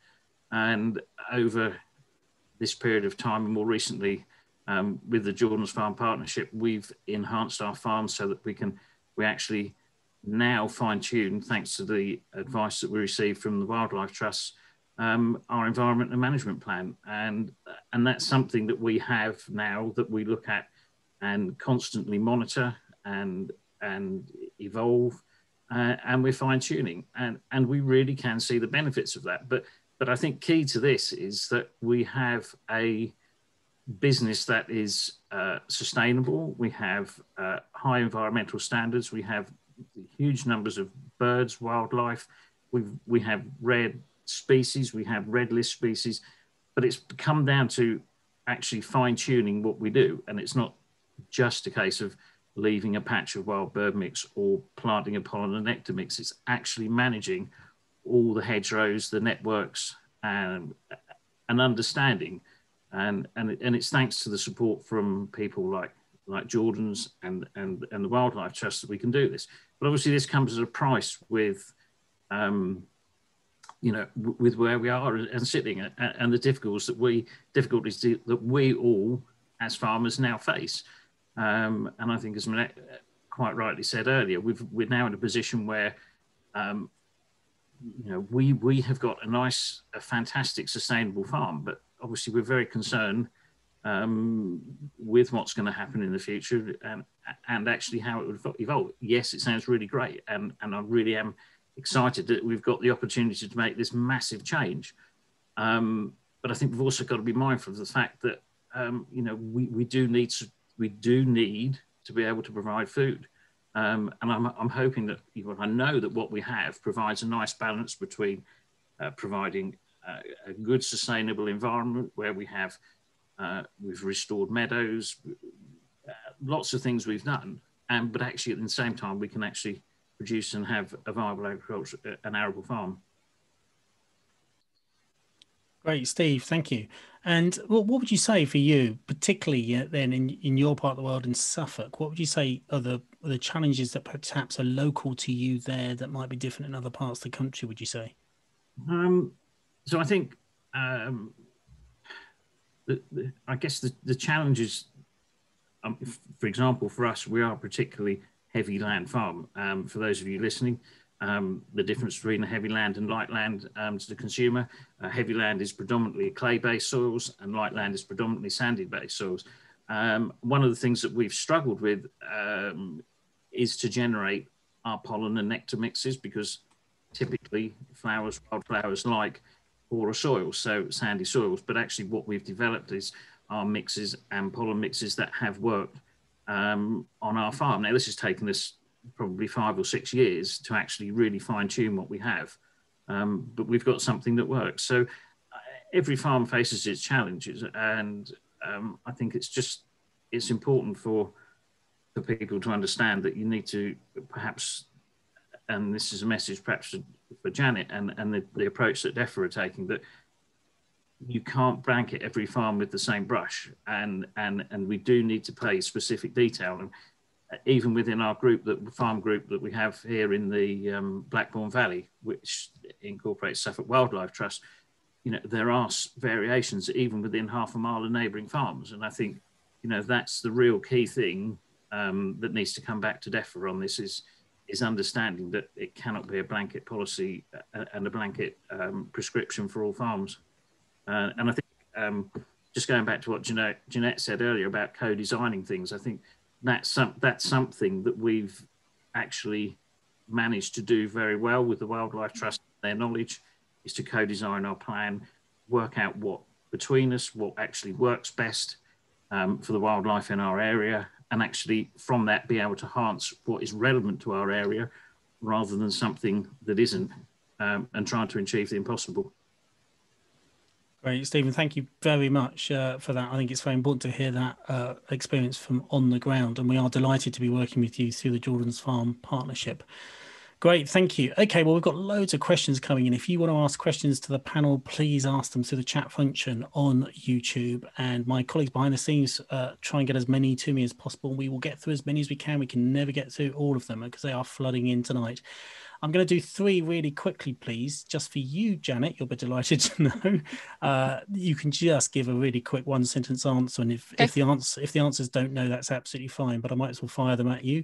And over this period of time, and more recently with the Jordan's Farm Partnership, we've enhanced our farms so that we actually now fine-tune, thanks to the advice that we received from the Wildlife Trusts, our environment and management plan. And that's something that we have now that we look at and constantly monitor and evolve, and we're fine-tuning. And we really can see the benefits of that. But I think key to this is that we have a business that is sustainable. We have high environmental standards. We have huge numbers of birds, wildlife. We have rare species. We have red list species. But it's come down to actually fine-tuning what we do. And it's not just a case of leaving a patch of wild bird mix or planting a pollen and nectar mix. It's actually managing all the hedgerows, the networks, and understanding. And it's thanks to the support from people like Jordan's and the Wildlife Trust that we can do this. But obviously this comes at a price with, you know, with where we are and sitting and the difficulties that we all as farmers now face. And I think, as Minette quite rightly said earlier, we're now in a position where, you know, we have got a fantastic sustainable farm, but obviously we're very concerned with what's going to happen in the future and actually how it would evolve. Yes, it sounds really great, and I really am excited that we've got the opportunity to make this massive change. But I think we've also got to be mindful of the fact that you know, we do need to be able to provide food, and I'm hoping that, well, I know that what we have provides a nice balance between providing a good sustainable environment where we have we've restored meadows, lots of things we've done, but actually at the same time we can actually produce and have a viable agriculture, an arable farm. Great, Steve, thank you. And what would you say for you, particularly then in your part of the world in Suffolk, what would you say are the challenges that perhaps are local to you there that might be different in other parts of the country, would you say? So I think, I guess the challenges, for example, for us, we are particularly heavy land farm. For those of you listening, the difference between heavy land and light land to the consumer, heavy land is predominantly clay-based soils and light land is predominantly sandy-based soils. One of the things that we've struggled with is to generate our pollen and nectar mixes, because typically wildflowers like poorer soils, so sandy soils, but actually what we've developed is our mixes and pollen mixes that have worked on our farm. Now, this has taken us probably 5 or 6 years to actually really fine tune what we have, but we've got something that works. So every farm faces its challenges, and I think it's important for people to understand that you need to perhaps, and this is a message perhaps for Janet and the approach that DEFRA are taking, that you can't blanket every farm with the same brush, and we do need to pay specific detail. And even within our group, that farm group that we have here in the Blackbourn Valley, which incorporates Suffolk Wildlife Trust, you know, there are variations even within half a mile of neighbouring farms. And I think, you know, that's the real key thing that needs to come back to DEFRA on this, is understanding that it cannot be a blanket policy and a blanket prescription for all farms. And I think, just going back to what Jeanette said earlier about co-designing things, I think that's something that we've actually managed to do very well with the Wildlife Trust. Their knowledge is to co-design our plan, work out what between us, what actually works best for the wildlife in our area, and actually from that be able to enhance what is relevant to our area rather than something that isn't, and trying to achieve the impossible. Great, Stephen, thank you very much for that. I think it's very important to hear that experience from on the ground, and we are delighted to be working with you through the Jordan's Farm Partnership. Great, thank you. Okay, well, we've got loads of questions coming in. If you want to ask questions to the panel, please ask them through the chat function on YouTube. And my colleagues behind the scenes try and get as many to me as possible. We will get through as many as we can. We can never get through all of them because they are flooding in tonight. I'm going to do three really quickly, please. Just for you, Janet, you'll be delighted to know. You can just give a really quick one-sentence answer. And if the answers don't know, that's absolutely fine. But I might as well fire them at you.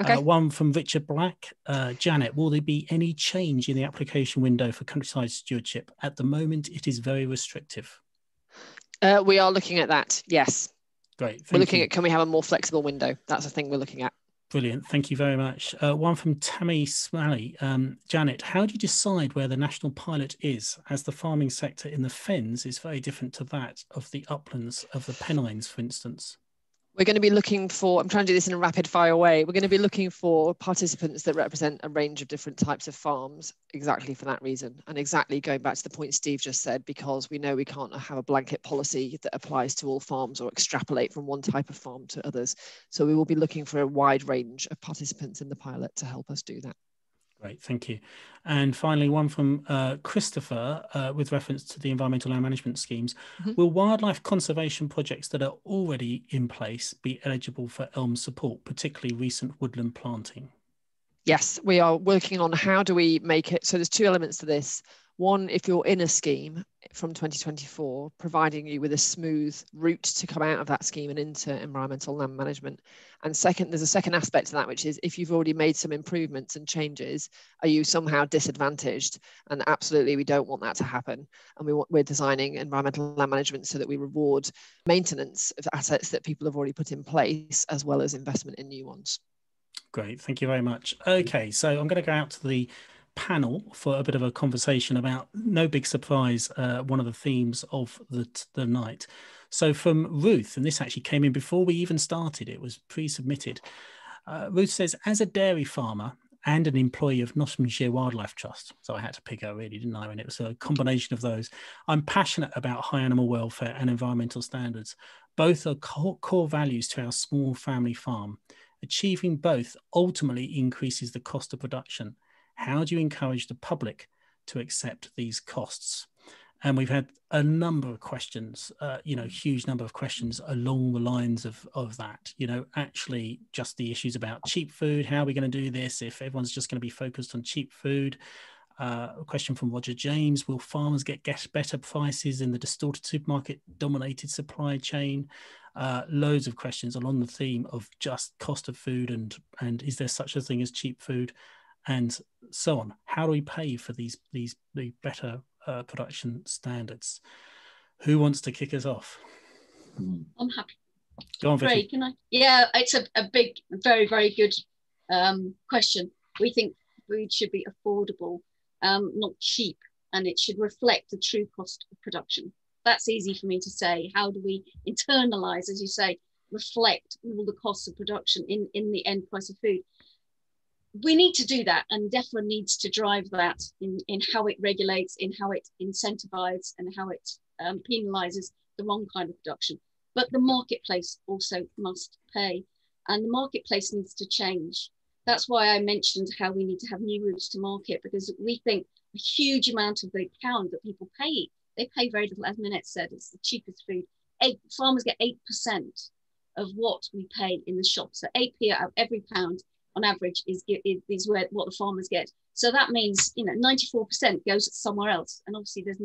Okay. One from Richard Black. Janet, will there be any change in the application window for countryside stewardship? At the moment, it is very restrictive. We are looking at that, yes. Great. We're looking at, can we have a more flexible window? That's the thing we're looking at. Brilliant. Thank you very much. One from Tammy Smalley. Janet, how do you decide where the national pilot is, as the farming sector in the Fens is very different to that of the uplands of the Pennines, for instance? We're going to be looking for, I'm trying to do this in a rapid fire way, we're going to be looking for participants that represent a range of different types of farms, exactly for that reason. And exactly going back to the point Steve just said, because we know we can't have a blanket policy that applies to all farms or extrapolate from one type of farm to others. So we will be looking for a wide range of participants in the pilot to help us do that. Great, thank you. And finally, one from Christopher with reference to the environmental land management schemes. Mm-hmm. Will wildlife conservation projects that are already in place be eligible for ELM support, particularly recent woodland planting? Yes, we are working on how do we make it. So there's two elements to this. One, if you're in a scheme from 2024, providing you with a smooth route to come out of that scheme and into environmental land management. And second, there's a second aspect to that, which is if you've already made some improvements and changes, are you somehow disadvantaged? And absolutely, we don't want that to happen. And we're designing environmental land management so that we reward maintenance of assets that people have already put in place, as well as investment in new ones. Great, thank you very much. Okay, so I'm going to go out to the panel for a bit of a conversation about, no big surprise, one of the themes of the night. So from Ruth, and this actually came in before we even started, it was pre-submitted. Ruth says, as a dairy farmer and an employee of Nottinghamshire Wildlife Trust, so I had to pick her really, didn't I? And it was a combination of those. I'm passionate about high animal welfare and environmental standards. Both are core values to our small family farm. Achieving both ultimately increases the cost of production. How do you encourage the public to accept these costs? And we've had a number of questions, you know, huge number of questions along the lines of that, you know, actually just the issues about cheap food. How are we going to do this if everyone's just going to be focused on cheap food? A question from Roger James, will farmers get better prices in the distorted supermarket dominated supply chain? Loads of questions along the theme of just cost of food and is there such a thing as cheap food? And so on. How do we pay for these better production standards? Who wants to kick us off? I'm happy. Go on, Vicky. Can I? Yeah, it's a big, very, very good question. We think food should be affordable, not cheap, and it should reflect the true cost of production. That's easy for me to say. How do we internalise, as you say, reflect all the costs of production in the end price of food? We need to do that, and DEFRA needs to drive that in how it regulates, in how it incentivises, and how it penalises the wrong kind of production. But the marketplace also must pay, and the marketplace needs to change. That's why I mentioned how we need to have new routes to market, because we think a huge amount of the pound that people pay, they pay very little. As Minette said, it's the cheapest food. Farmers get 8% of what we pay in the shop. So 8p out of every pound on average is where what the farmers get. So that means, you know, 94% goes somewhere else. And obviously there's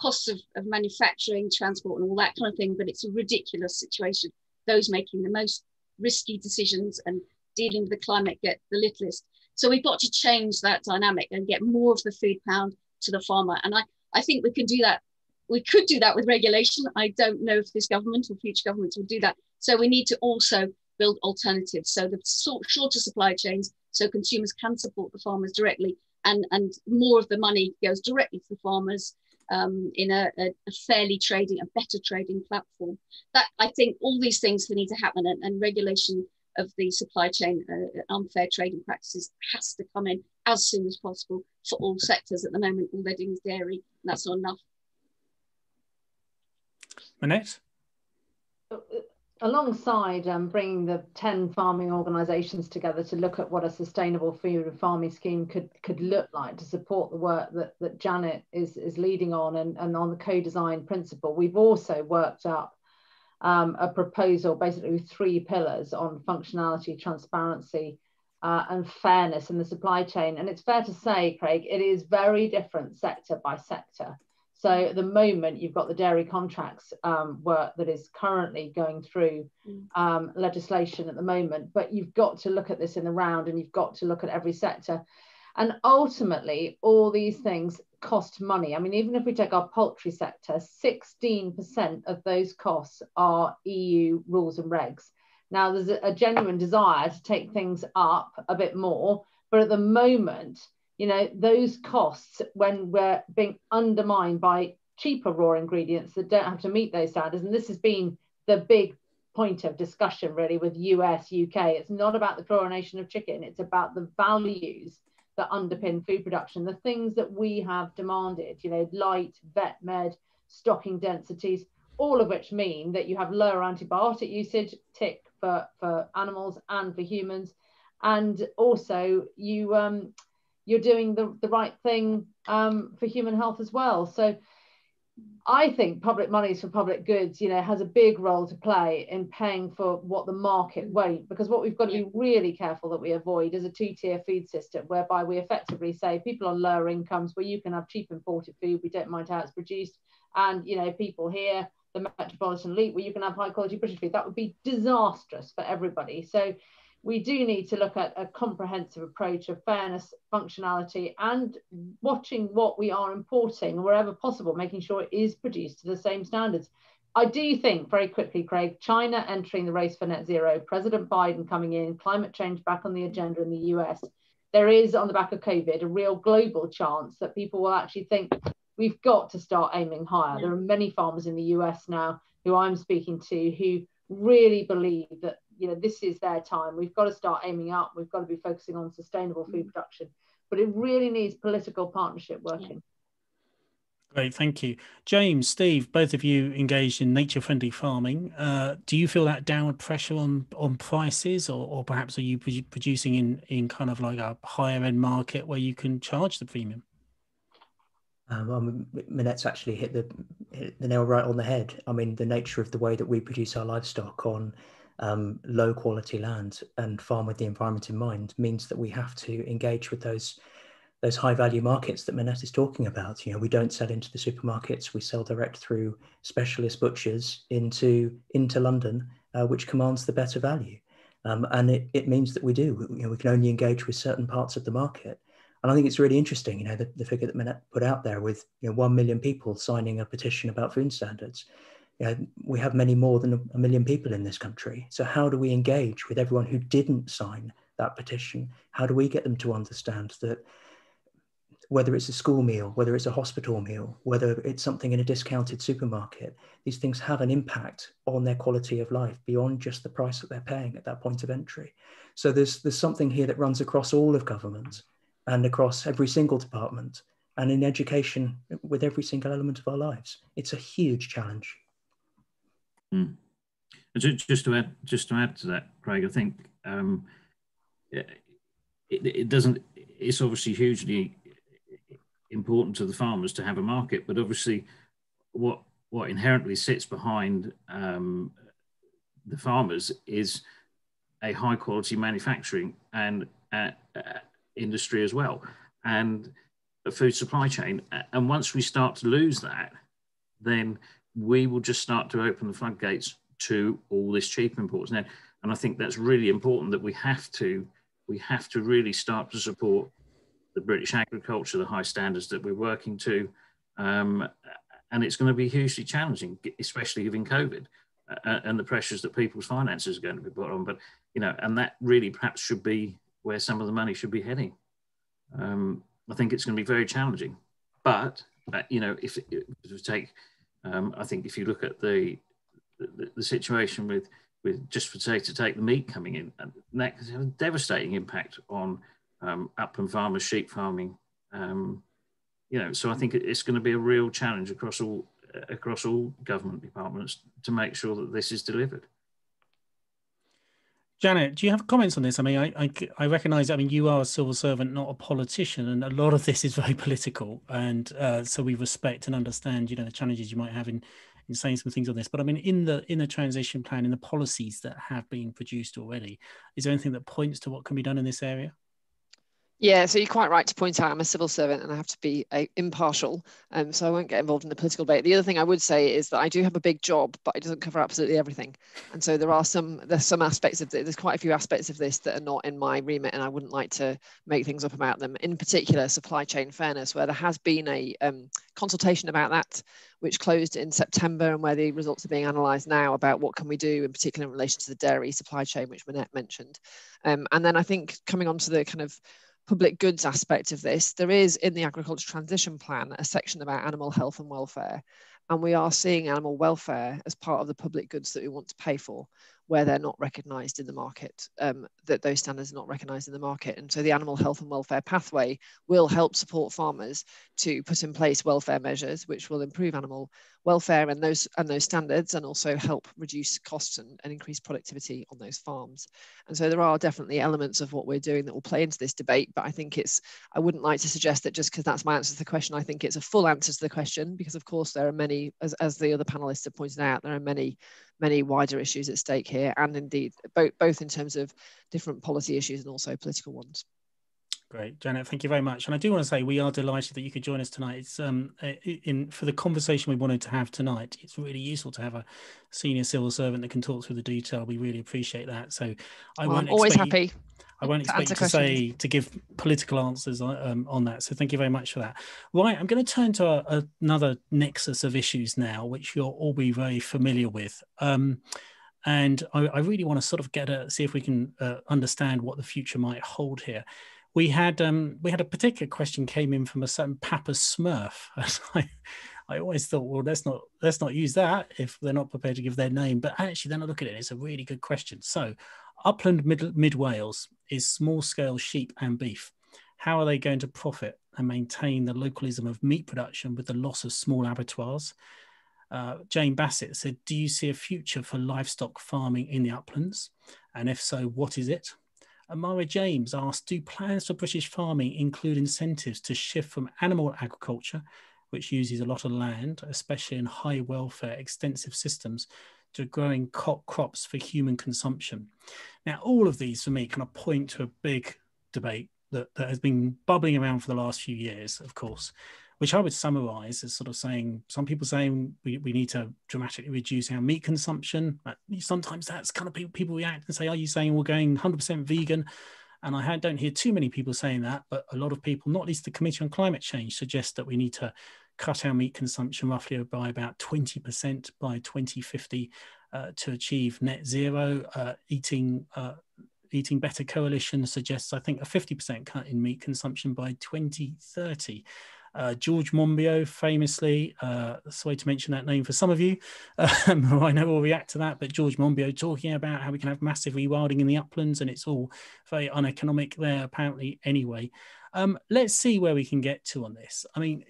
costs of manufacturing, transport and all that kind of thing, but it's a ridiculous situation. Those making the most risky decisions and dealing with the climate get the littlest. So we've got to change that dynamic and get more of the food pound to the farmer. And I think we can do that. We could do that with regulation. I don't know if this government or future governments will do that. So we need to also build alternatives, so the shorter supply chains, so consumers can support the farmers directly, and more of the money goes directly to the farmers in a fairly trading, a better trading platform. That, I think, all these things need to happen, and regulation of the supply chain, unfair trading practices has to come in as soon as possible for all sectors. At the moment, all they're doing is dairy, and that's not enough. Minette? alongside bringing the 10 farming organisations together to look at what a sustainable food and farming scheme could look like to support the work that Janet is leading on, and on the co-design principle, we've also worked up a proposal basically with 3 pillars on functionality, transparency, and fairness in the supply chain. And it's fair to say, Craig, it is very different sector by sector. So at the moment, you've got the dairy contracts work that is currently going through legislation at the moment, but you've got to look at this in the round, and you've got to look at every sector. And ultimately, all these things cost money. I mean, even if we take our poultry sector, 16% of those costs are EU rules and regs. Now, there's a genuine desire to take things up a bit more, but at the moment, you know, those costs, when we're being undermined by cheaper raw ingredients that don't have to meet those standards, and this has been the big point of discussion really with US, UK, it's not about the chlorination of chicken, it's about the values that underpin food production, the things that we have demanded, you know, light, vet med, stocking densities, all of which mean that you have lower antibiotic usage, tick for animals and for humans, and also you you're doing the right thing for human health as well. So I think public monies for public goods, you know, has a big role to play in paying for what the market won't, because what we've got to be really careful that we avoid is a two-tier food system whereby we effectively say people on lower incomes, well, you can have cheap imported food, we don't mind how it's produced, and, you know, people here, the metropolitan elite, where you can have high quality British food. That would be disastrous for everybody. So we do need to look at a comprehensive approach of fairness, functionality, and watching what we are importing wherever possible, making sure it is produced to the same standards. I do think, very quickly, Craig, China entering the race for net zero, President Biden coming in, climate change back on the agenda in the US. There is, on the back of COVID, a real global chance that people will actually think we've got to start aiming higher. There are many farmers in the US now who I'm speaking to who really believe that, you know, this is their time. We've got to start aiming up. We've got to be focusing on sustainable food production, but it really needs political partnership working. Great, thank you. James, Steve, both of you engaged in nature-friendly farming. Do you feel that downward pressure on prices, or perhaps are you producing in kind of like a higher end market where you can charge the premium? Well, Minette's actually hit the nail right on the head. I mean, the nature of the way that we produce our livestock on low quality land and farm with the environment in mind means that we have to engage with those high value markets that Minette is talking about. You know, we don't sell into the supermarkets, we sell direct through specialist butchers into London, which commands the better value. And it means that we can only engage with certain parts of the market. And I think it's really interesting, you know, the figure that Minette put out there with, you know, 1 million people signing a petition about food standards. You know, we have many more than a million people in this country. So how do we engage with everyone who didn't sign that petition? How do we get them to understand that whether it's a school meal, whether it's a hospital meal, whether it's something in a discounted supermarket, these things have an impact on their quality of life beyond just the price that they're paying at that point of entry. So there's something here that runs across all of government and across every single department and in education with every single element of our lives. It's a huge challenge. Mm. Just to add to that, Craig, I think it doesn't. It's obviously hugely important to the farmers to have a market, but obviously, what inherently sits behind the farmers is a high quality manufacturing and industry as well, and a food supply chain. And once we start to lose that, then we will just start to open the floodgates to all this cheap imports. Now, and I think that's really important, that we have to really start to support the British agriculture, the high standards that we're working to, and it's going to be hugely challenging, especially given COVID and the pressures that people's finances are going to be put on. But, you know, and that really perhaps should be where some of the money should be heading. I think it's going to be very challenging. But, you know, if we take... I think if you look at the situation with just for say to take the meat coming in, and that has a devastating impact on upland farmers, sheep farming. You know, so I think it's going to be a real challenge across all government departments to make sure that this is delivered. Janet, do you have comments on this? I mean, I recognise, I mean, you are a civil servant, not a politician, and a lot of this is very political. And so we respect and understand, you know, the challenges you might have in saying some things on this. But I mean, in the transition plan, in the policies that have been produced already, is there anything that points to what can be done in this area? Yeah, so you're quite right to point out I'm a civil servant and I have to be impartial, so I won't get involved in the political debate. The other thing I would say is that I do have a big job, but it doesn't cover absolutely everything. And so there's some aspects of this, there's quite a few aspects of this that are not in my remit, and I wouldn't like to make things up about them. In particular, supply chain fairness, where there has been a consultation about that, which closed in September, and where the results are being analysed now about what can we do, in particular in relation to the dairy supply chain, which Minette mentioned. And then I think coming on to the kind of public goods aspect of this, there is in the Agriculture Transition Plan a section about animal health and welfare, and we are seeing animal welfare as part of the public goods that we want to pay for, where they're not recognised in the market, that those standards are not recognised in the market. And so the animal health and welfare pathway will help support farmers to put in place welfare measures which will improve animal welfare and those standards, and also help reduce costs and increase productivity on those farms. And so there are definitely elements of what we're doing that will play into this debate, but I think I wouldn't like to suggest that just because that's my answer to the question, I think it's a full answer to the question, because of course there are many, as the other panellists have pointed out, there are many wider issues at stake here, and indeed both in terms of different policy issues and also political ones. Great, Janet, thank you very much. And I do want to say we are delighted that you could join us tonight. It's for the conversation we wanted to have tonight, it's really useful to have a senior civil servant that can talk through the detail. We really appreciate that. So I'm always happy. I won't expect you to give political answers on that. So thank you very much for that. Right, I'm going to turn to another nexus of issues now, which you'll all be very familiar with. And I really want to sort of see if we can understand what the future might hold here. We had a particular question came in from a certain Papa Smurf. I always thought, well, let's not use that if they're not prepared to give their name. But actually, then I look at it, it's a really good question. So, upland mid Wales is small-scale sheep and beef. How are they going to profit and maintain the localism of meat production with the loss of small abattoirs? Jane Bassett said, do you see a future for livestock farming in the uplands? And if so, what is it? Amara James asked, do plans for British farming include incentives to shift from animal agriculture, which uses a lot of land, especially in high welfare, extensive systems, to growing crops for human consumption? Now, all of these for me kind of point to a big debate that has been bubbling around for the last few years, of course, which I would summarize as sort of saying, some people saying we need to dramatically reduce our meat consumption. Sometimes that's kind of people react and say, are you saying we're going 100% vegan? And I don't hear too many people saying that, but a lot of people, not least the Committee on Climate Change, suggest that we need to cut our meat consumption roughly by about 20% by 2050 to achieve net zero. Eating Better Coalition suggests, I think, a 50% cut in meat consumption by 2030. George Monbiot, famously, sorry to mention that name for some of you, I know we'll react to that, but George Monbiot talking about how we can have massive rewilding in the uplands, and it's all very uneconomic there, apparently, anyway. Let's see where we can get to on this. I mean,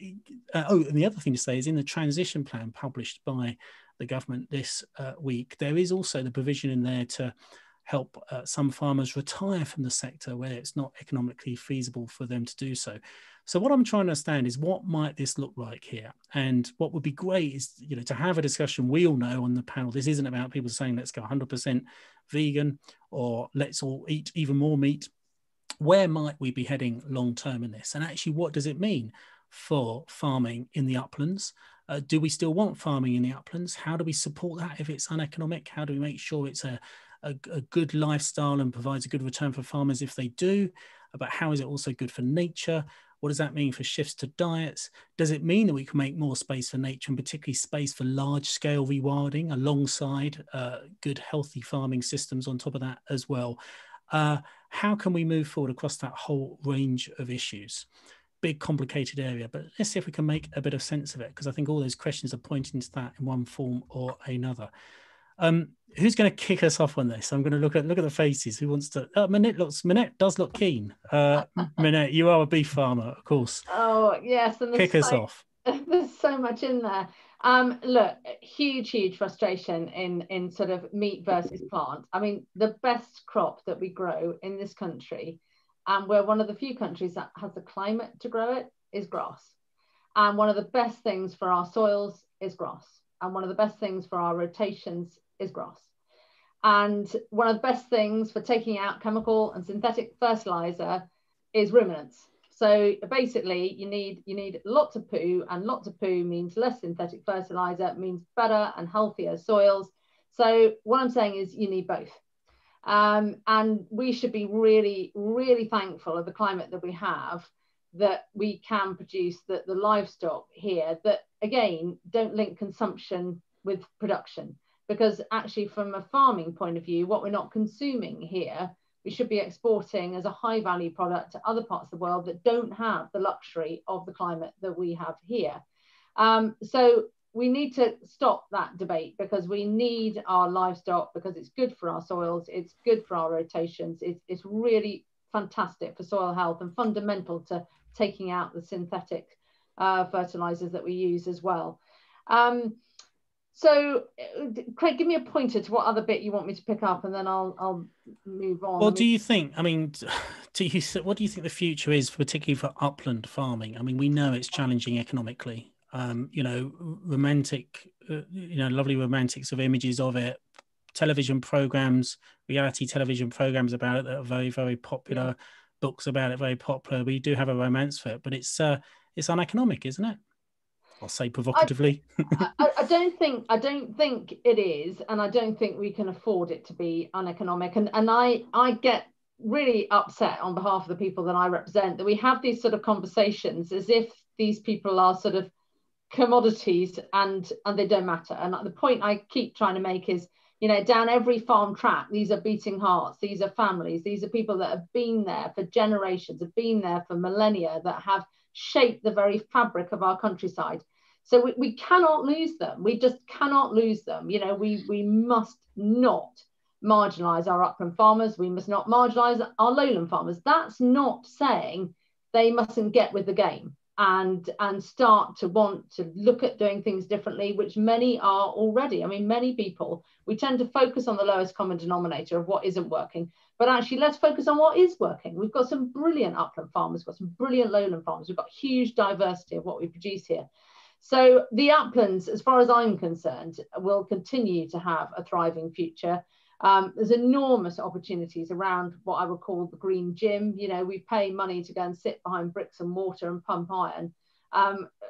and the other thing to say is in the transition plan published by the government this week, there is also the provision in there to help some farmers retire from the sector where it's not economically feasible for them to do so. So what I'm trying to understand is what might this look like here? And what would be great is, you know, to have a discussion. We all know on the panel, this isn't about people saying let's go 100% vegan or let's all eat even more meat. Where might we be heading long term in this? And actually, what does it mean for farming in the uplands? Do we still want farming in the uplands? How do we support that if it's uneconomic? How do we make sure it's a good lifestyle and provides a good return for farmers if they do? But how is it also good for nature? What does that mean for shifts to diets? Does it mean that we can make more space for nature, and particularly space for large-scale rewilding alongside good, healthy farming systems on top of that as well? How can we move forward across that whole range of issues? Big, complicated area, but let's see if we can make a bit of sense of it, because I think all those questions are pointing to that in one form or another. Who's going to kick us off on this? I'm going to look at the faces. Who wants to? Minette does look keen. Minette, you are a beef farmer, of course. Oh yes, and kick us off. There's so much in there. Look, huge frustration in sort of meat versus plant. I mean, the best crop that we grow in this country, and we're one of the few countries that has the climate to grow it, is grass. And one of the best things for our soils is grass. And one of the best things for our rotations is grass. And one of the best things for taking out chemical and synthetic fertilizer is ruminants. So basically you need lots of poo, and lots of poo means less synthetic fertilizer, means better and healthier soils. So what I'm saying is you need both. And we should be really, really thankful of the climate that we have, that we can produce the livestock here that, again, don't link consumption with production. Because actually from a farming point of view, what we're not consuming here, we should be exporting as a high value product to other parts of the world that don't have the luxury of the climate that we have here. So we need to stop that debate, because we need our livestock, because it's good for our soils, it's good for our rotations, it's really fantastic for soil health and fundamental to taking out the synthetic fertilizers that we use as well. So, Craig, give me a pointer to what other bit you want me to pick up, and then I'll move on. Well, do you think? I mean, what do you think the future is, particularly for upland farming? I mean, we know it's challenging economically. You know, romantic, you know, lovely romantics of images of it, television programs, reality television programs about it that are very, very popular, yeah. Books about it very popular. We do have a romance for it, but it's uneconomic, isn't it? I'll say provocatively. I don't think it is, and I don't think we can afford it to be uneconomic. And I get really upset on behalf of the people that I represent that we have these sort of conversations as if these people are sort of commodities and they don't matter. And the point I keep trying to make is, you know, down every farm track, these are beating hearts, these are families, these are people that have been there for generations, have been there for millennia, that have shape the very fabric of our countryside. So we cannot lose them. We just cannot lose them. You know, we must not marginalize our upland farmers. We must not marginalize our lowland farmers. That's not saying they mustn't get with the game and start to want to look at doing things differently, which many are already. I mean, many people, we tend to focus on the lowest common denominator of what isn't working, but actually let's focus on what is working. We've got some brilliant upland farmers, we've got some brilliant lowland farmers, we've got huge diversity of what we produce here. So the uplands, as far as I'm concerned, will continue to have a thriving future. There's enormous opportunities around what I would call the green gym. You know, we pay money to go and sit behind bricks and mortar and pump iron.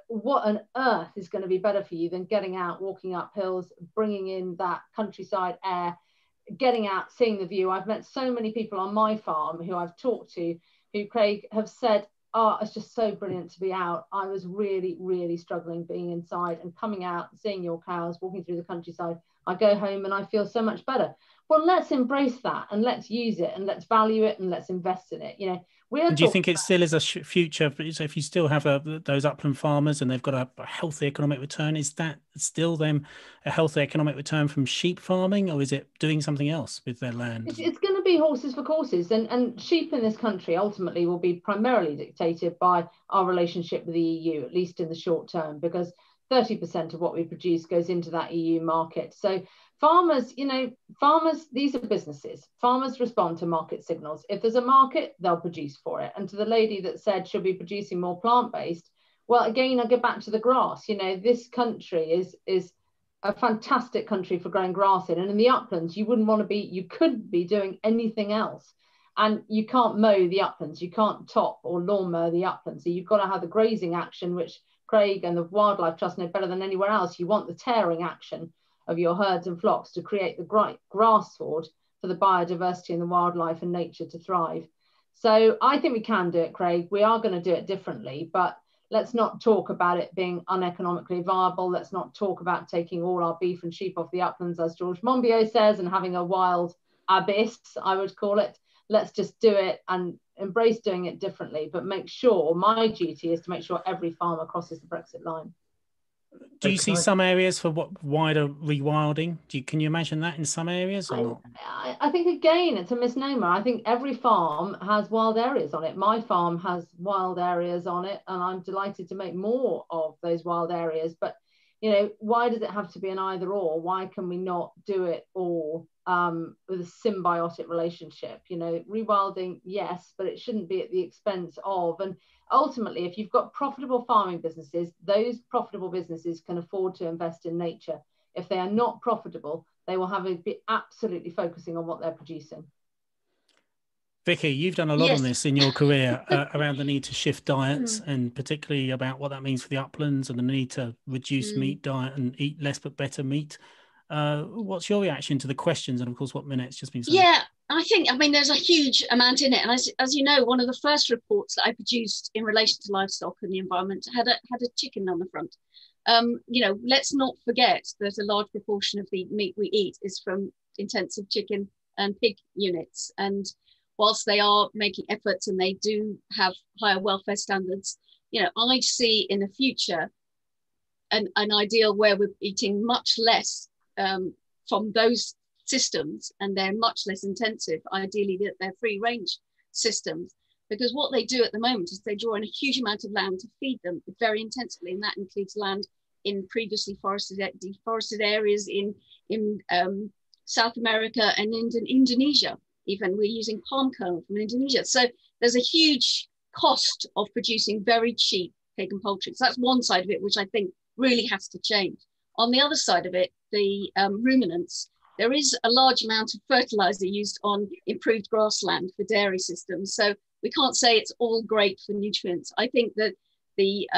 What on earth is going to be better for you than getting out, walking up hills, bringing in that countryside air, getting out, seeing the view? I've met so many people on my farm who I've talked to who, Craig, have said, oh, it's just so brilliant to be out. I was really, really struggling being inside, and coming out, seeing your cows, walking through the countryside, I go home and I feel so much better. Well, let's embrace that, and let's use it, and let's value it, and let's invest in it. You know, do you think it still is a future? So if you still have those upland farmers and they've got a healthy economic return, is that still them a healthy economic return from sheep farming, or is it doing something else with their land? It's going to be horses for courses, and sheep in this country ultimately will be primarily dictated by our relationship with the EU, at least in the short term, because 30% of what we produce goes into that EU market. So farmers, you know, farmers, these are businesses. Farmers respond to market signals. If there's a market, they'll produce for it. And to the lady that said she'll be producing more plant-based, well, again, I go back to the grass. You know, this country is a fantastic country for growing grass in. And in the uplands, you wouldn't want to be, you couldn't be doing anything else. And you can't mow the uplands. You can't top or lawn mow the uplands. So you've got to have the grazing action, which Craig and the Wildlife Trust know better than anywhere else. You want the tearing action of your herds and flocks to create the grass sward for the biodiversity and the wildlife and nature to thrive. So I think we can do it, Craig. We are going to do it differently, but let's not talk about it being uneconomically viable. Let's not talk about taking all our beef and sheep off the uplands, as George Monbiot says, and having a wild abyss, I would call it. Let's just do it and embrace doing it differently, but make sure, my duty is to make sure every farmer crosses the Brexit line. Do you see some areas for what wider rewilding? Can you imagine that in some areas? Or not? I think, again, it's a misnomer. I think every farm has wild areas on it. My farm has wild areas on it, and I'm delighted to make more of those wild areas. But you know, why does it have to be an either or? Why can we not do it all with a symbiotic relationship? You know, rewilding, yes, but it shouldn't be at the expense of. And ultimately, if you've got profitable farming businesses, those profitable businesses can afford to invest in nature. If they are not profitable, they will have a bit absolutely focusing on what they're producing. Vicky, you've done a lot on this in your career around the need to shift diets and particularly about what that means for the uplands and the need to reduce meat diet and eat less but better meat. What's your reaction to the questions and, of course, what Minette's just been saying? Yeah, I think, I mean, there's a huge amount in it. And as you know, one of the first reports that I produced in relation to livestock and the environment had a chicken on the front. You know, let's not forget that a large proportion of the meat we eat is from intensive chicken and pig units. And whilst they are making efforts and they do have higher welfare standards, you know, I see in the future an ideal where we're eating much less from those systems, and they're much less intensive. Ideally, they're free range systems, because what they do at the moment is they draw in a huge amount of land to feed them very intensively, and that includes land in previously deforested areas in South America and in Indonesia. Even we're using palm kernel from Indonesia. So there's a huge cost of producing very cheap pig and poultry. So that's one side of it, which I think really has to change. On the other side of it, the ruminants, there is a large amount of fertilizer used on improved grassland for dairy systems. So we can't say it's all great for nutrients. I think that the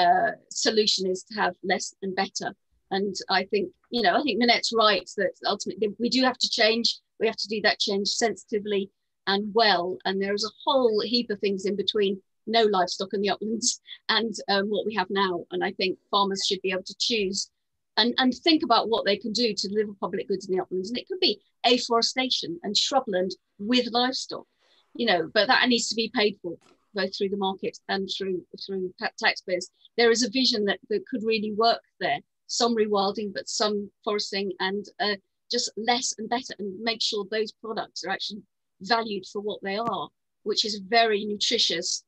solution is to have less and better. And I think, you know, I think Minette's right that ultimately we do have to change. We have to do that change sensitively and well. And there's a whole heap of things in between no livestock in the uplands and what we have now. And I think farmers should be able to choose and think about what they can do to deliver public goods in the uplands. And it could be afforestation and shrubland with livestock, you know, but that needs to be paid for both through the market and through taxpayers. There is a vision that could really work there. Some rewilding, but some foresting and just less and better, and make sure those products are actually valued for what they are, which is a very nutritious,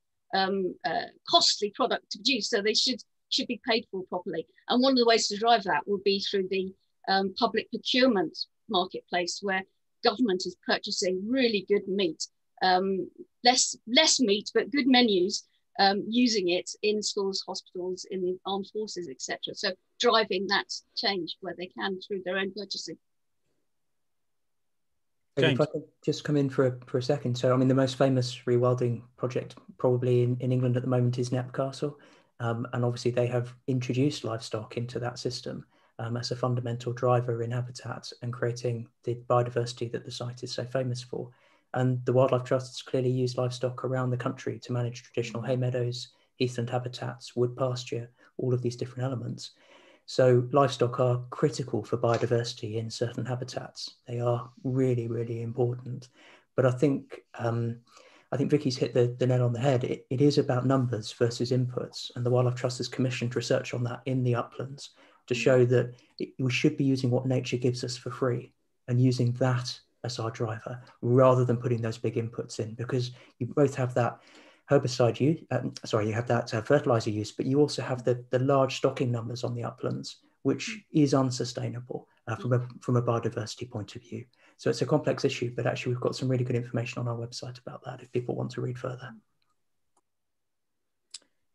costly product to produce. So they should be paid for properly. And one of the ways to drive that would be through the public procurement marketplace, where government is purchasing really good meat, less meat, but good menus, using it in schools, hospitals, in the armed forces, etc. So driving that change where they can through their own purchasing. If I could just come in for a second. So, I mean, the most famous rewilding project probably in England at the moment is Knapcastle. And obviously they have introduced livestock into that system as a fundamental driver in habitat and creating the biodiversity that the site is so famous for. And the Wildlife Trusts clearly use livestock around the country to manage traditional hay meadows, heathland habitats, wood pasture, all of these different elements. So livestock are critical for biodiversity in certain habitats. They are really, really important. But I think Vicky's hit the nail on the head. It is about numbers versus inputs. And the Wildlife Trust has commissioned research on that in the uplands to show that we should be using what nature gives us for free and using that as our driver, rather than putting those big inputs in, because you both have that herbicide use, you have that fertilizer use, but you also have the large stocking numbers on the uplands, which is unsustainable from a biodiversity point of view. So it's a complex issue, but actually we've got some really good information on our website about that if people want to read further.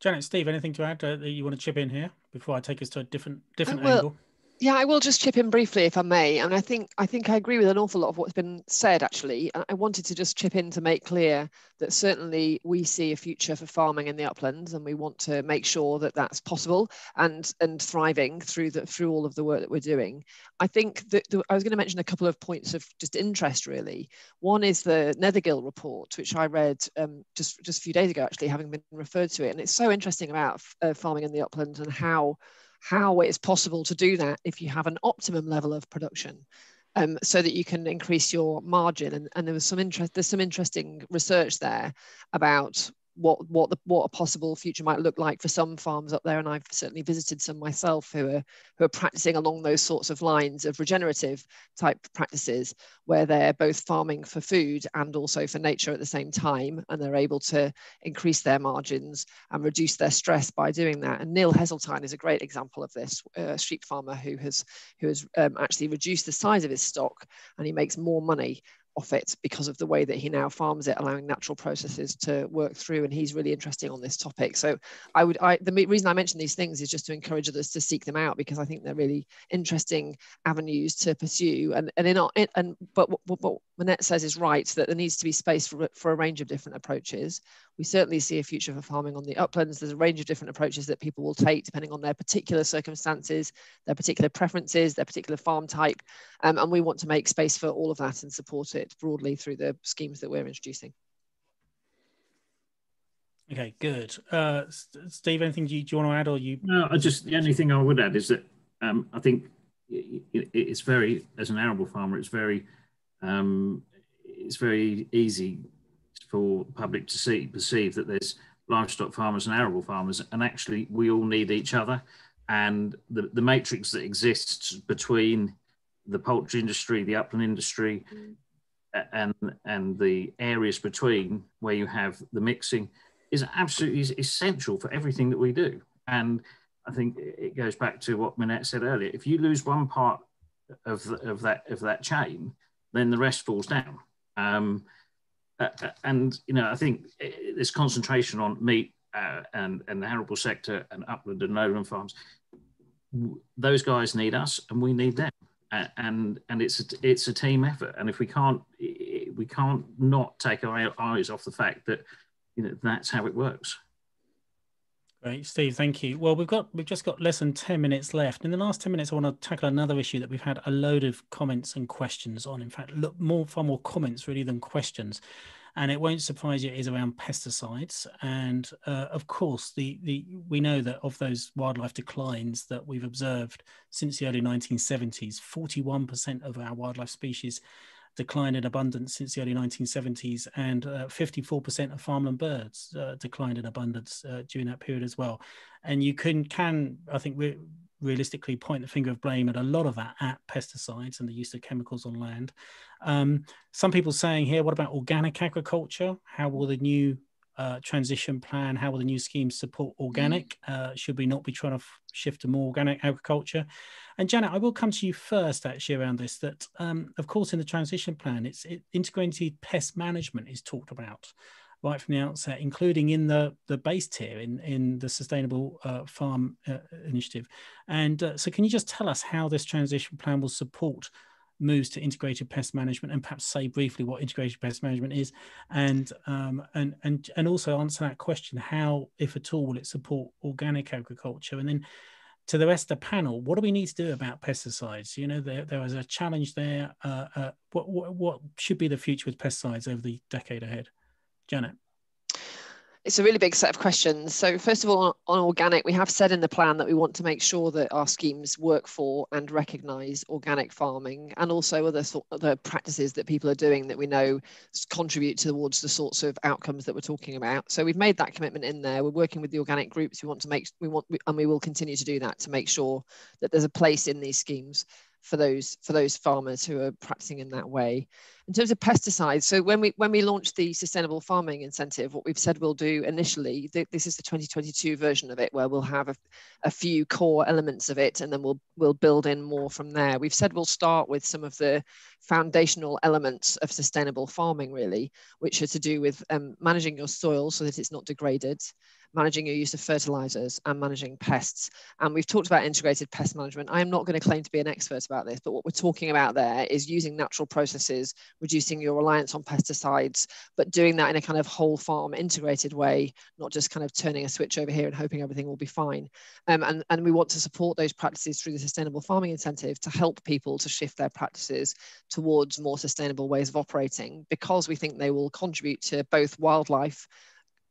Janet, Steve, anything to add that you want to chip in here before I take us to a different angle? Yeah, I will just chip in briefly, if I may. And I think I agree with an awful lot of what's been said, actually. I wanted to just chip in to make clear that certainly we see a future for farming in the uplands, and we want to make sure that that's possible and thriving through all of the work that we're doing. I think that I was going to mention a couple of points of just interest, really. One is the Nethergill report, which I read just a few days ago, actually, having been referred to it. And it's so interesting about farming in the uplands and how it's possible to do that if you have an optimum level of production, so that you can increase your margin. And there's some interesting research there about what a possible future might look like for some farms up there. And I've certainly visited some myself who are practicing along those sorts of lines of regenerative type practices, where they're both farming for food and also for nature at the same time, and they're able to increase their margins and reduce their stress by doing that. And Neil Heseltine is a great example of this, a sheep farmer who has actually reduced the size of his stock, and he makes more money off it because of the way that he now farms it, allowing natural processes to work through. And he's really interesting on this topic. So the reason I mention these things is just to encourage others to seek them out, because I think they're really interesting avenues to pursue. But what Minette says is right, that there needs to be space for a range of different approaches. We certainly see a future for farming on the uplands. There's a range of different approaches that people will take depending on their particular circumstances, their particular preferences, their particular farm type. And we want to make space for all of that and support it broadly through the schemes that we're introducing. Okay, good. Steve, anything do you want to add, or you? No, the only thing I would add is that I think it's very, as an arable farmer, it's very easy for public to perceive that there's livestock farmers and arable farmers, and actually we all need each other. And the matrix that exists between the poultry industry, the upland industry, and the areas between where you have the mixing is absolutely essential for everything that we do. And I think it goes back to what Minette said earlier. If you lose one part of that chain, then the rest falls down. And you know, I think this concentration on meat and the arable sector and upland and lowland farms, those guys need us and we need them, and it's a team effort. And if we can't not take our eyes off the fact that, you know, that's how it works. Great, Steve, thank you. Well, we've just got less than 10 minutes left. In the last 10 minutes, I want to tackle another issue that we've had a load of comments and questions on. In fact, far more comments really than questions. And it won't surprise you, it is around pesticides. And of course, we know that of those wildlife declines that we've observed since the early 1970s, 41% of our wildlife species declined in abundance since the early 1970s, and 54% of farmland birds declined in abundance during that period as well. And you can I think we realistically point the finger of blame at a lot of that at pesticides and the use of chemicals on land. Some people saying here, what about organic agriculture? How will the new transition plan, how will the new schemes support organic? Should we not be trying to shift to more organic agriculture? And Janet, I will come to you first actually around this, that of course in the transition plan, integrated pest management is talked about right from the outset, including in the base tier in the Sustainable Farm Initiative. And so can you just tell us how this transition plan will support moves to integrated pest management, and perhaps say briefly what integrated pest management is, and also answer that question, how, if at all, will it support organic agriculture? And then to the rest of the panel, what do we need to do about pesticides? You know, there is a challenge there. What should be the future with pesticides over the decade ahead? Janet? It's a really big set of questions. So first of all, on organic, we have said in the plan that we want to make sure that our schemes work for and recognise organic farming, and also other practices that people are doing that we know contribute towards the sorts of outcomes that we're talking about. So we've made that commitment in there. We're working with the organic groups. We will continue to do that to make sure that there's a place in these schemes for those farmers who are practicing in that way. In terms of pesticides, so when we launched the Sustainable Farming Incentive, what we've said we'll do initially, this is the 2022 version of it, where we'll have a few core elements of it, and then we'll build in more from there. We've said we'll start with some of the foundational elements of sustainable farming, really, which are to do with managing your soil so that it's not degraded, managing your use of fertilizers, and managing pests. And we've talked about integrated pest management. I'm not going to claim to be an expert about this, but what we're talking about there is using natural processes, reducing your reliance on pesticides, but doing that in a kind of whole farm integrated way, not just kind of turning a switch over here and hoping everything will be fine. And we want to support those practices through the Sustainable Farming Incentive to help people to shift their practices towards more sustainable ways of operating, because we think they will contribute to both wildlife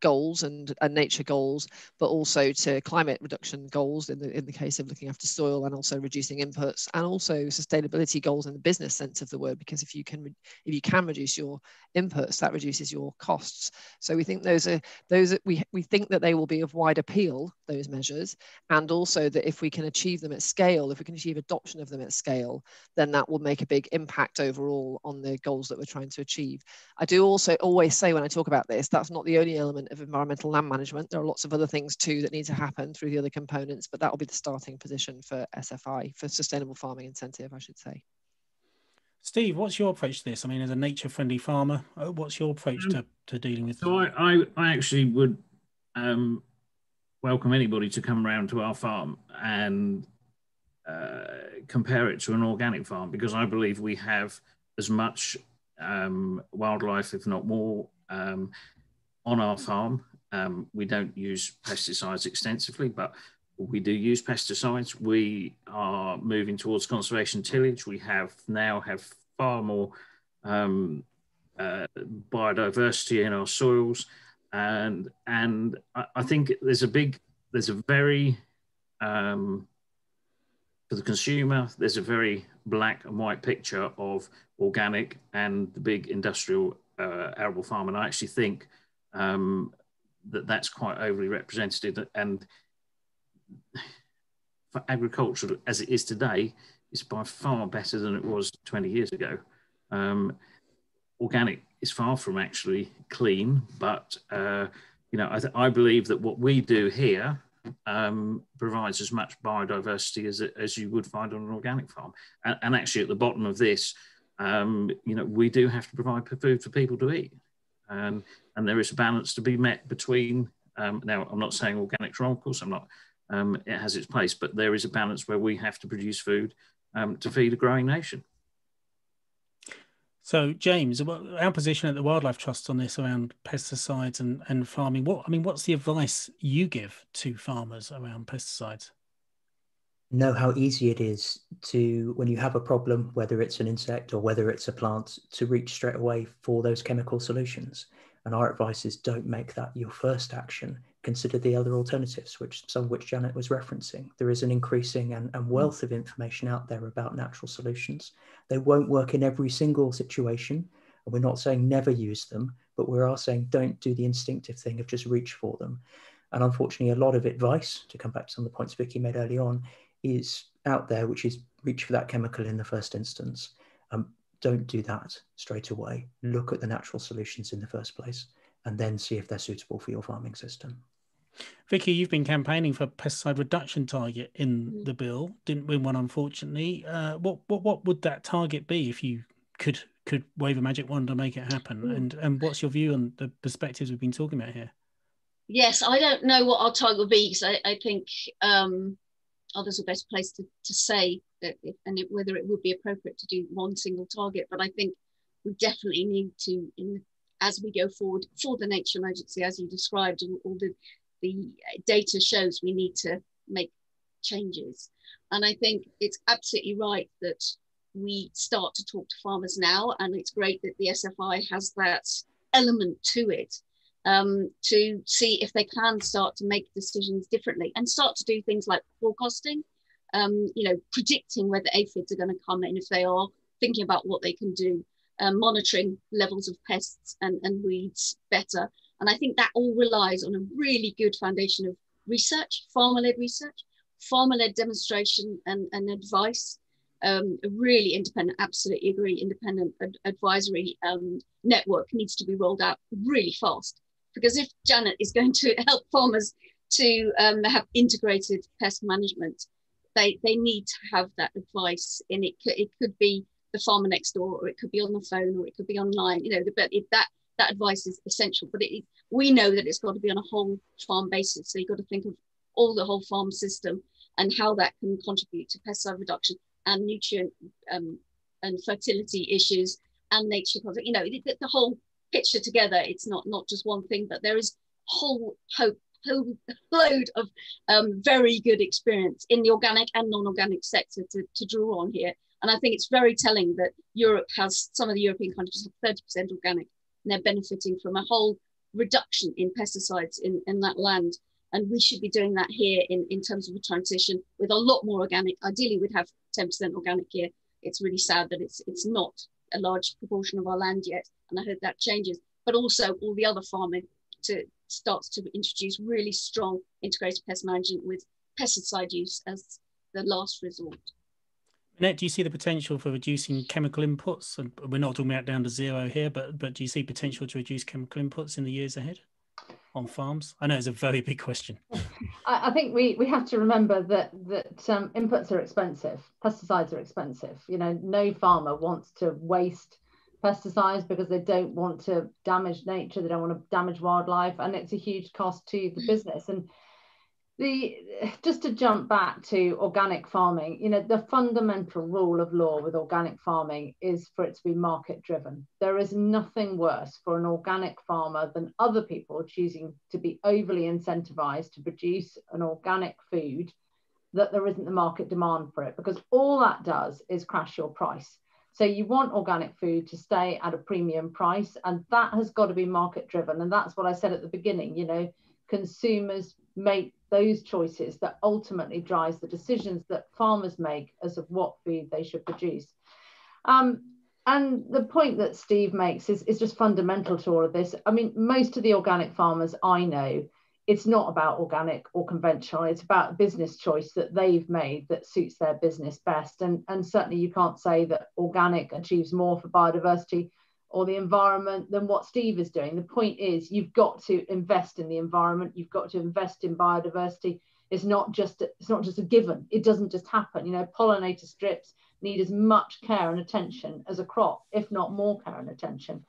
goals and nature goals, but also to climate reduction goals in the case of looking after soil, and also reducing inputs, and also sustainability goals in the business sense of the word, because if you can reduce your inputs, that reduces your costs. So we think we think that they will be of wide appeal, those measures, and also that if we can achieve them at scale, if we can achieve adoption of them at scale, then that will make a big impact overall on the goals that we're trying to achieve. I do also always say when I talk about this, that's not the only element of environmental land management. There are lots of other things too that need to happen through the other components, but that will be the starting position for SFI, for Sustainable Farming Incentive, I should say. Steve, what's your approach to this? I mean, as a nature-friendly farmer, what's your approach to dealing with this? So I actually would welcome anybody to come round to our farm and compare it to an organic farm, because I believe we have as much wildlife, if not more, on our farm. We don't use pesticides extensively, but we do use pesticides. We are moving towards conservation tillage. We now have far more biodiversity in our soils, and I think there's a very for the consumer, there's a very black and white picture of organic and the big industrial arable farm, and I actually think that's quite overly represented. And for agriculture as it is today, it's by far better than it was 20 years ago. Organic is far from actually clean, but I believe that what we do here provides as much biodiversity as you would find on an organic farm. And actually, at the bottom of this, we do have to provide food for people to eat, and there is a balance to be met between. Now, I'm not saying organic's wrong, of course I'm not. It has its place, but there is a balance where we have to produce food to feed a growing nation. So, James, our position at the Wildlife Trust on this around pesticides and farming, what's the advice you give to farmers around pesticides? Know how easy it is to, when you have a problem, whether it's an insect or whether it's a plant, to reach straight away for those chemical solutions. And our advice is, don't make that your first action. Consider the other alternatives, some of which Janet was referencing. There is an increasing and wealth of information out there about natural solutions. They won't work in every single situation, and we're not saying never use them, but we are saying don't do the instinctive thing of just reach for them. And unfortunately, a lot of advice, to come back to some of the points Vicky made early on, is out there, which is reach for that chemical in the first instance. Don't do that straight away. Look at the natural solutions in the first place, and then see if they're suitable for your farming system. Vicky, you've been campaigning for a pesticide reduction target in the bill. Didn't win one, unfortunately. What would that target be if you could wave a magic wand to make it happen? And what's your view on the perspectives we've been talking about here? Yes, I don't know what our target would be, because I think others are best placed to say that, whether it would be appropriate to do one single target. But I think we definitely need to, as we go forward for the nature emergency, as you described, and all the data shows, we need to make changes. And I think it's absolutely right that we start to talk to farmers now. And it's great that the SFI has that element to it, to see if they can start to make decisions differently and start to do things like forecasting, predicting whether aphids are going to come in, if they are, thinking about what they can do, monitoring levels of pests and weeds better. And I think that all relies on a really good foundation of research, farmer-led demonstration and advice, really independent, absolutely agree, independent advisory network needs to be rolled out really fast. Because if Janet is going to help farmers to have integrated pest management, they need to have that advice, and it could be the farmer next door, or it could be on the phone, or it could be online. That advice is essential, but we know that it's got to be on a whole farm basis. So you've got to think of the whole farm system and how that can contribute to pesticide reduction and nutrient and fertility issues and nature. The whole picture together. It's not just one thing, but there is whole load of very good experience in the organic and non-organic sector to draw on here. And I think it's very telling that some of the European countries have 30% organic. And they're benefiting from a whole reduction in pesticides in that land. And we should be doing that here in terms of a transition with a lot more organic. Ideally, we'd have 10% organic here. It's really sad that it's not a large proportion of our land yet. And I hope that changes. But also all the other farming starts to introduce really strong integrated pest management with pesticide use as the last resort. Minette, do you see the potential for reducing chemical inputs? And we're not talking about down to zero here, but do you see potential to reduce chemical inputs in the years ahead on farms? I know it's a very big question. I think we have to remember that inputs are expensive, pesticides are expensive. You know, no farmer wants to waste pesticides because they don't want to damage nature, they don't want to damage wildlife, and it's a huge cost to the business. And just to jump back to organic farming, you know, the fundamental rule of law with organic farming is for it to be market driven. There is nothing worse for an organic farmer than other people choosing to be overly incentivized to produce an organic food that there isn't the market demand for it, because all that does is crash your price. So you want organic food to stay at a premium price, and that has got to be market driven. And that's what I said at the beginning, you know, consumers make those choices that ultimately drives the decisions that farmers make as of what food they should produce. And the point that Steve makes is just fundamental to all of this. I mean, most of the organic farmers I know, it's not about organic or conventional, it's about a business choice that they've made that suits their business best. And certainly you can't say that organic achieves more for biodiversity or the environment than what Steve is doing. The point is, you've got to invest in the environment, you've got to invest in biodiversity. It's not just a given, it doesn't just happen. You know, pollinator strips need as much care and attention as a crop, if not more care and attention.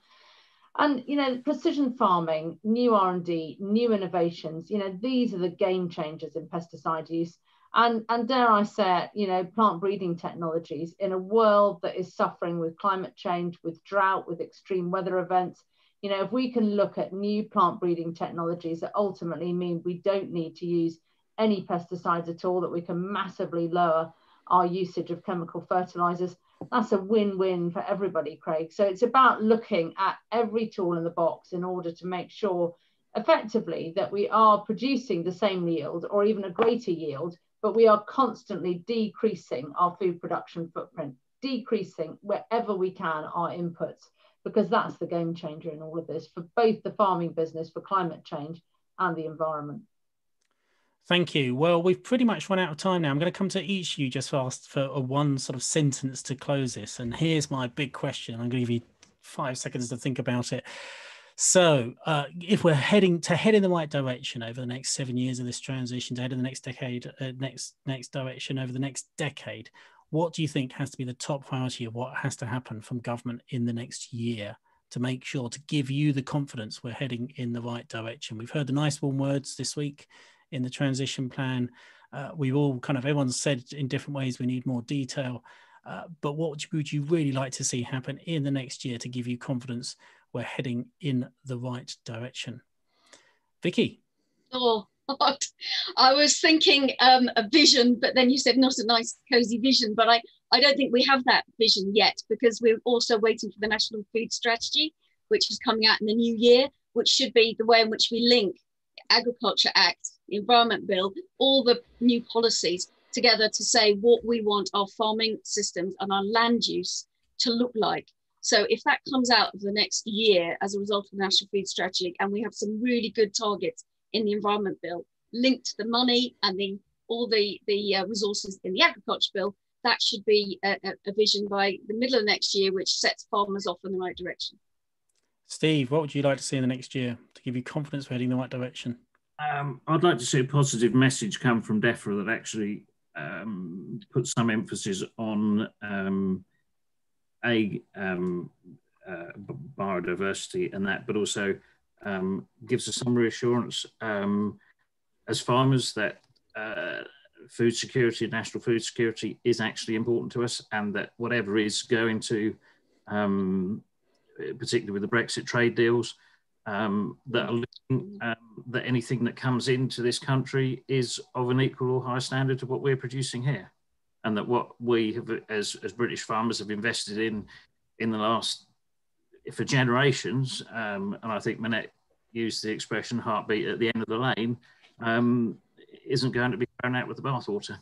And, you know, precision farming, new R&D, new innovations, you know, these are the game changers in pesticide use. And dare I say it, you know, plant breeding technologies in a world that is suffering with climate change, with drought, with extreme weather events. You know, if we can look at new plant breeding technologies that ultimately mean we don't need to use any pesticides at all, that we can massively lower our usage of chemical fertilizers, that's a win-win for everybody, Craig. So it's about looking at every tool in the box in order to make sure effectively that we are producing the same yield or even a greater yield, but we are constantly decreasing our food production footprint, decreasing wherever we can our inputs, because that's the game changer in all of this for both the farming business, for climate change and the environment. Thank you. Well, we've pretty much run out of time now. I'm going to come to each of you just asked for one sort of sentence to close this. And here's my big question. I'm going to give you 5 seconds to think about it. So if we're head in the right direction over the next 7 years of this transition, to head in the next decade, next direction over the next decade, what do you think has to be the top priority of what has to happen from government in the next year to make sure to give you the confidence we're heading in the right direction? We've heard the nice warm words this week in the transition plan. We've all kind of, everyone's said in different ways we need more detail, but what would you really like to see happen in the next year to give you confidence we're heading in the right direction? Vicky? Oh, God. I was thinking a vision, but then you said not a nice cosy vision, but I don't think we have that vision yet, because we're also waiting for the National Food Strategy, which is coming out in the new year, which should be the way in which we link Agriculture Act, Environment Bill, all the new policies together to say what we want our farming systems and our land use to look like. So if that comes out of the next year as a result of the National Food Strategy, and we have some really good targets in the Environment Bill linked to the money and all the resources in the Agriculture Bill, that should be a vision by the middle of next year which sets farmers off in the right direction. Steve, what would you like to see in the next year to give you confidence we're heading in the right direction? I'd like to see a positive message come from DEFRA that actually puts some emphasis on biodiversity and that, but also gives us some reassurance as farmers that food security, national food security, is actually important to us, and that whatever is going to, particularly with the Brexit trade deals, that are looking, that anything that comes into this country is of an equal or high standard to what we're producing here, and that what we have as British farmers have invested in the last, for generations, and I think Minette, use the expression heartbeat at the end of the lane, isn't going to be thrown out with the bathwater.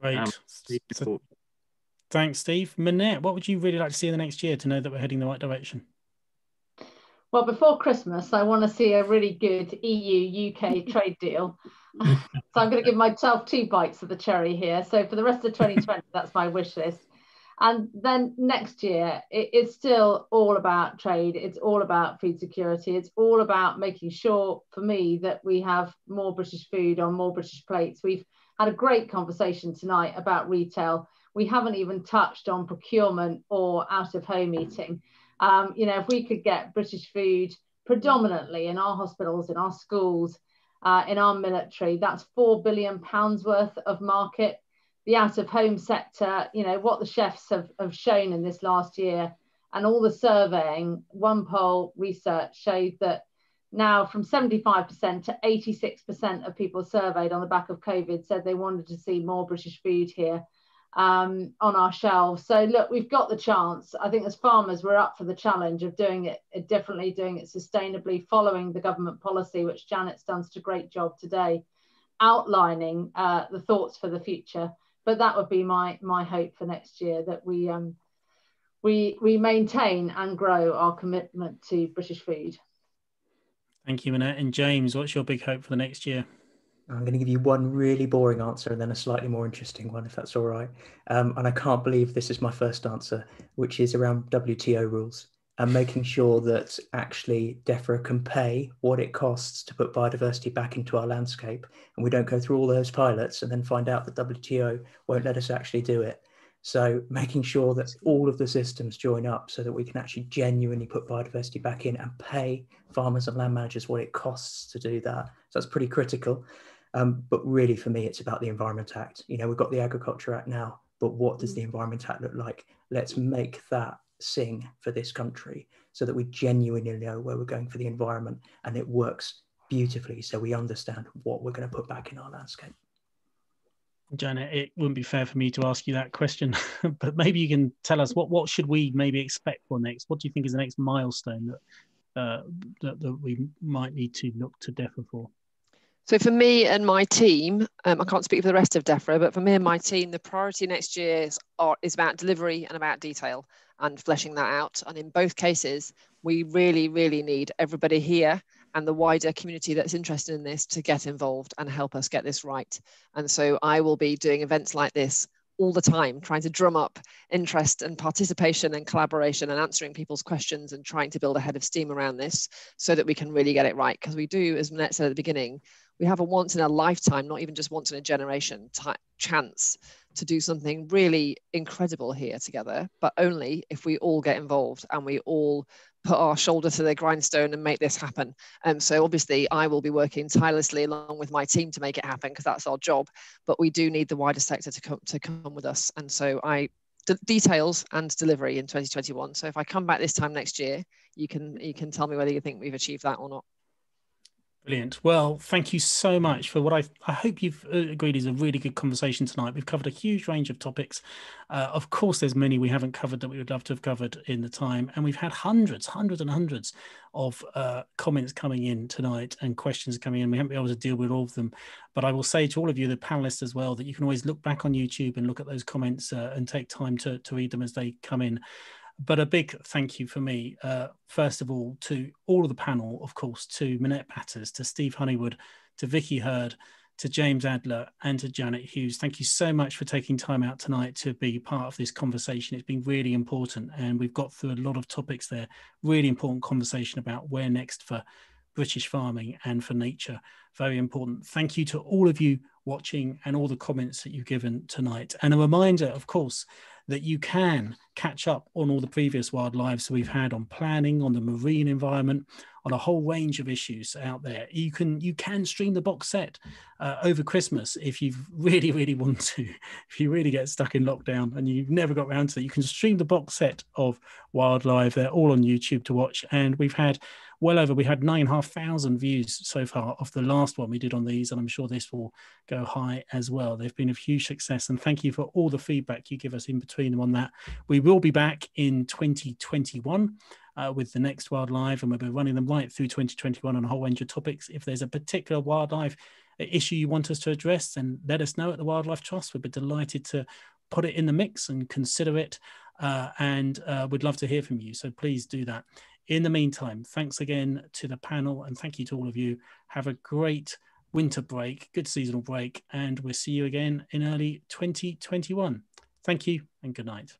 Great. So, thanks, Steve. Minette, what would you really like to see in the next year to know that we're heading the right direction? Well, before Christmas, I want to see a really good EU-UK trade deal. So I'm going to give myself 2 bites of the cherry here. So for the rest of 2020, that's my wish list. And then next year, it's still all about trade. It's all about food security. It's all about making sure, for me, that we have more British food on more British plates. We've had a great conversation tonight about retail. We haven't even touched on procurement or out-of-home eating. You know, if we could get British food predominantly in our hospitals, in our schools, in our military, that's £4 billion worth of market. The out-of-home sector, you know, what the chefs have shown in this last year, and all the surveying, one poll research showed that now from 75% to 86% of people surveyed on the back of COVID said they wanted to see more British food here on our shelves. So look, we've got the chance. I think as farmers, we're up for the challenge of doing it differently, doing it sustainably, following the government policy, which Janet's done such a great job today, outlining the thoughts for the future. But that would be my hope for next year, that we maintain and grow our commitment to British food. Thank you, Minette. And James, what's your big hope for the next year? I'm going to give you one really boring answer and then a slightly more interesting one, if that's all right. And I can't believe this is my first answer, which is around WTO rules and making sure that actually DEFRA can pay what it costs to put biodiversity back into our landscape. And we don't go through all those pilots and then find out that WTO won't let us actually do it. So making sure that all of the systems join up so that we can actually genuinely put biodiversity back in and pay farmers and land managers what it costs to do that. So that's pretty critical. But really, for me, it's about the Environment Act. You know, we've got the Agriculture Act now, but what does the Environment Act look like? Let's make that sing for this country so that we genuinely know where we're going for the environment, and it works beautifully so we understand what we're going to put back in our landscape. Janet, it wouldn't be fair for me to ask you that question, but maybe you can tell us what should we maybe expect for next? What do you think is the next milestone that we might need to look to DEFRA for? So for me and my team, I can't speak for the rest of DEFRA, but for me and my team, the priority next year is about delivery and about detail and fleshing that out. And in both cases, we really, really need everybody here and the wider community that's interested in this to get involved and help us get this right. And so I will be doing events like this all the time, trying to drum up interest and participation and collaboration and answering people's questions and trying to build a head of steam around this so that we can really get it right. Because we do, as Minette said at the beginning, we have a once in a lifetime, not even just once in a generation type chance to do something really incredible here together, but only if we all get involved and we all put our shoulder to the grindstone and make this happen. And so obviously I will be working tirelessly along with my team to make it happen because that's our job, but we do need the wider sector to come with us. And so details and delivery in 2021. So if I come back this time next year, you can tell me whether you think we've achieved that or not. Brilliant. Well, thank you so much for what I hope you've agreed is a really good conversation tonight. We've covered a huge range of topics. Of course, there's many we haven't covered that we would love to have covered in the time. And we've had hundreds and hundreds of comments coming in tonight and questions coming in. We haven't been able to deal with all of them. But I will say to all of you, the panelists as well, that you can always look back on YouTube and look at those comments and take time to read them as they come in. But a big thank you for me, first of all, to all of the panel, of course, to Minette Batters, to Steve Honeywood, to Vicky Hurd, to James Adler and to Janet Hughes. Thank you so much for taking time out tonight to be part of this conversation. It's been really important and we've got through a lot of topics there. Really important conversation about where next for British farming and for nature. Very important. Thank you to all of you watching and all the comments that you've given tonight. And a reminder, of course, that you can catch up on all the previous WildLIVEs we've had on planning, on the marine environment, on a whole range of issues out there. You can stream the box set over Christmas if you really, really want to. If you really get stuck in lockdown and you've never got around to it, you can stream the box set of WildLIVE. They're all on YouTube to watch. And we've had well over. We had 9,500 views so far of the last one we did on these, and I'm sure this will go high as well. They've been a huge success, and thank you for all the feedback you give us in between them on that. We will be back in 2021 with the next WildLIVE, and we'll be running them right through 2021 on a whole range of topics. If there's a particular WildLIVE issue you want us to address, then let us know at the Wildlife Trust. We'd be delighted to put it in the mix and consider it, and we'd love to hear from you, so please do that. In the meantime, thanks again to the panel, and thank you to all of you. Have a great winter break, good seasonal break, and we'll see you again in early 2021. Thank you and good night.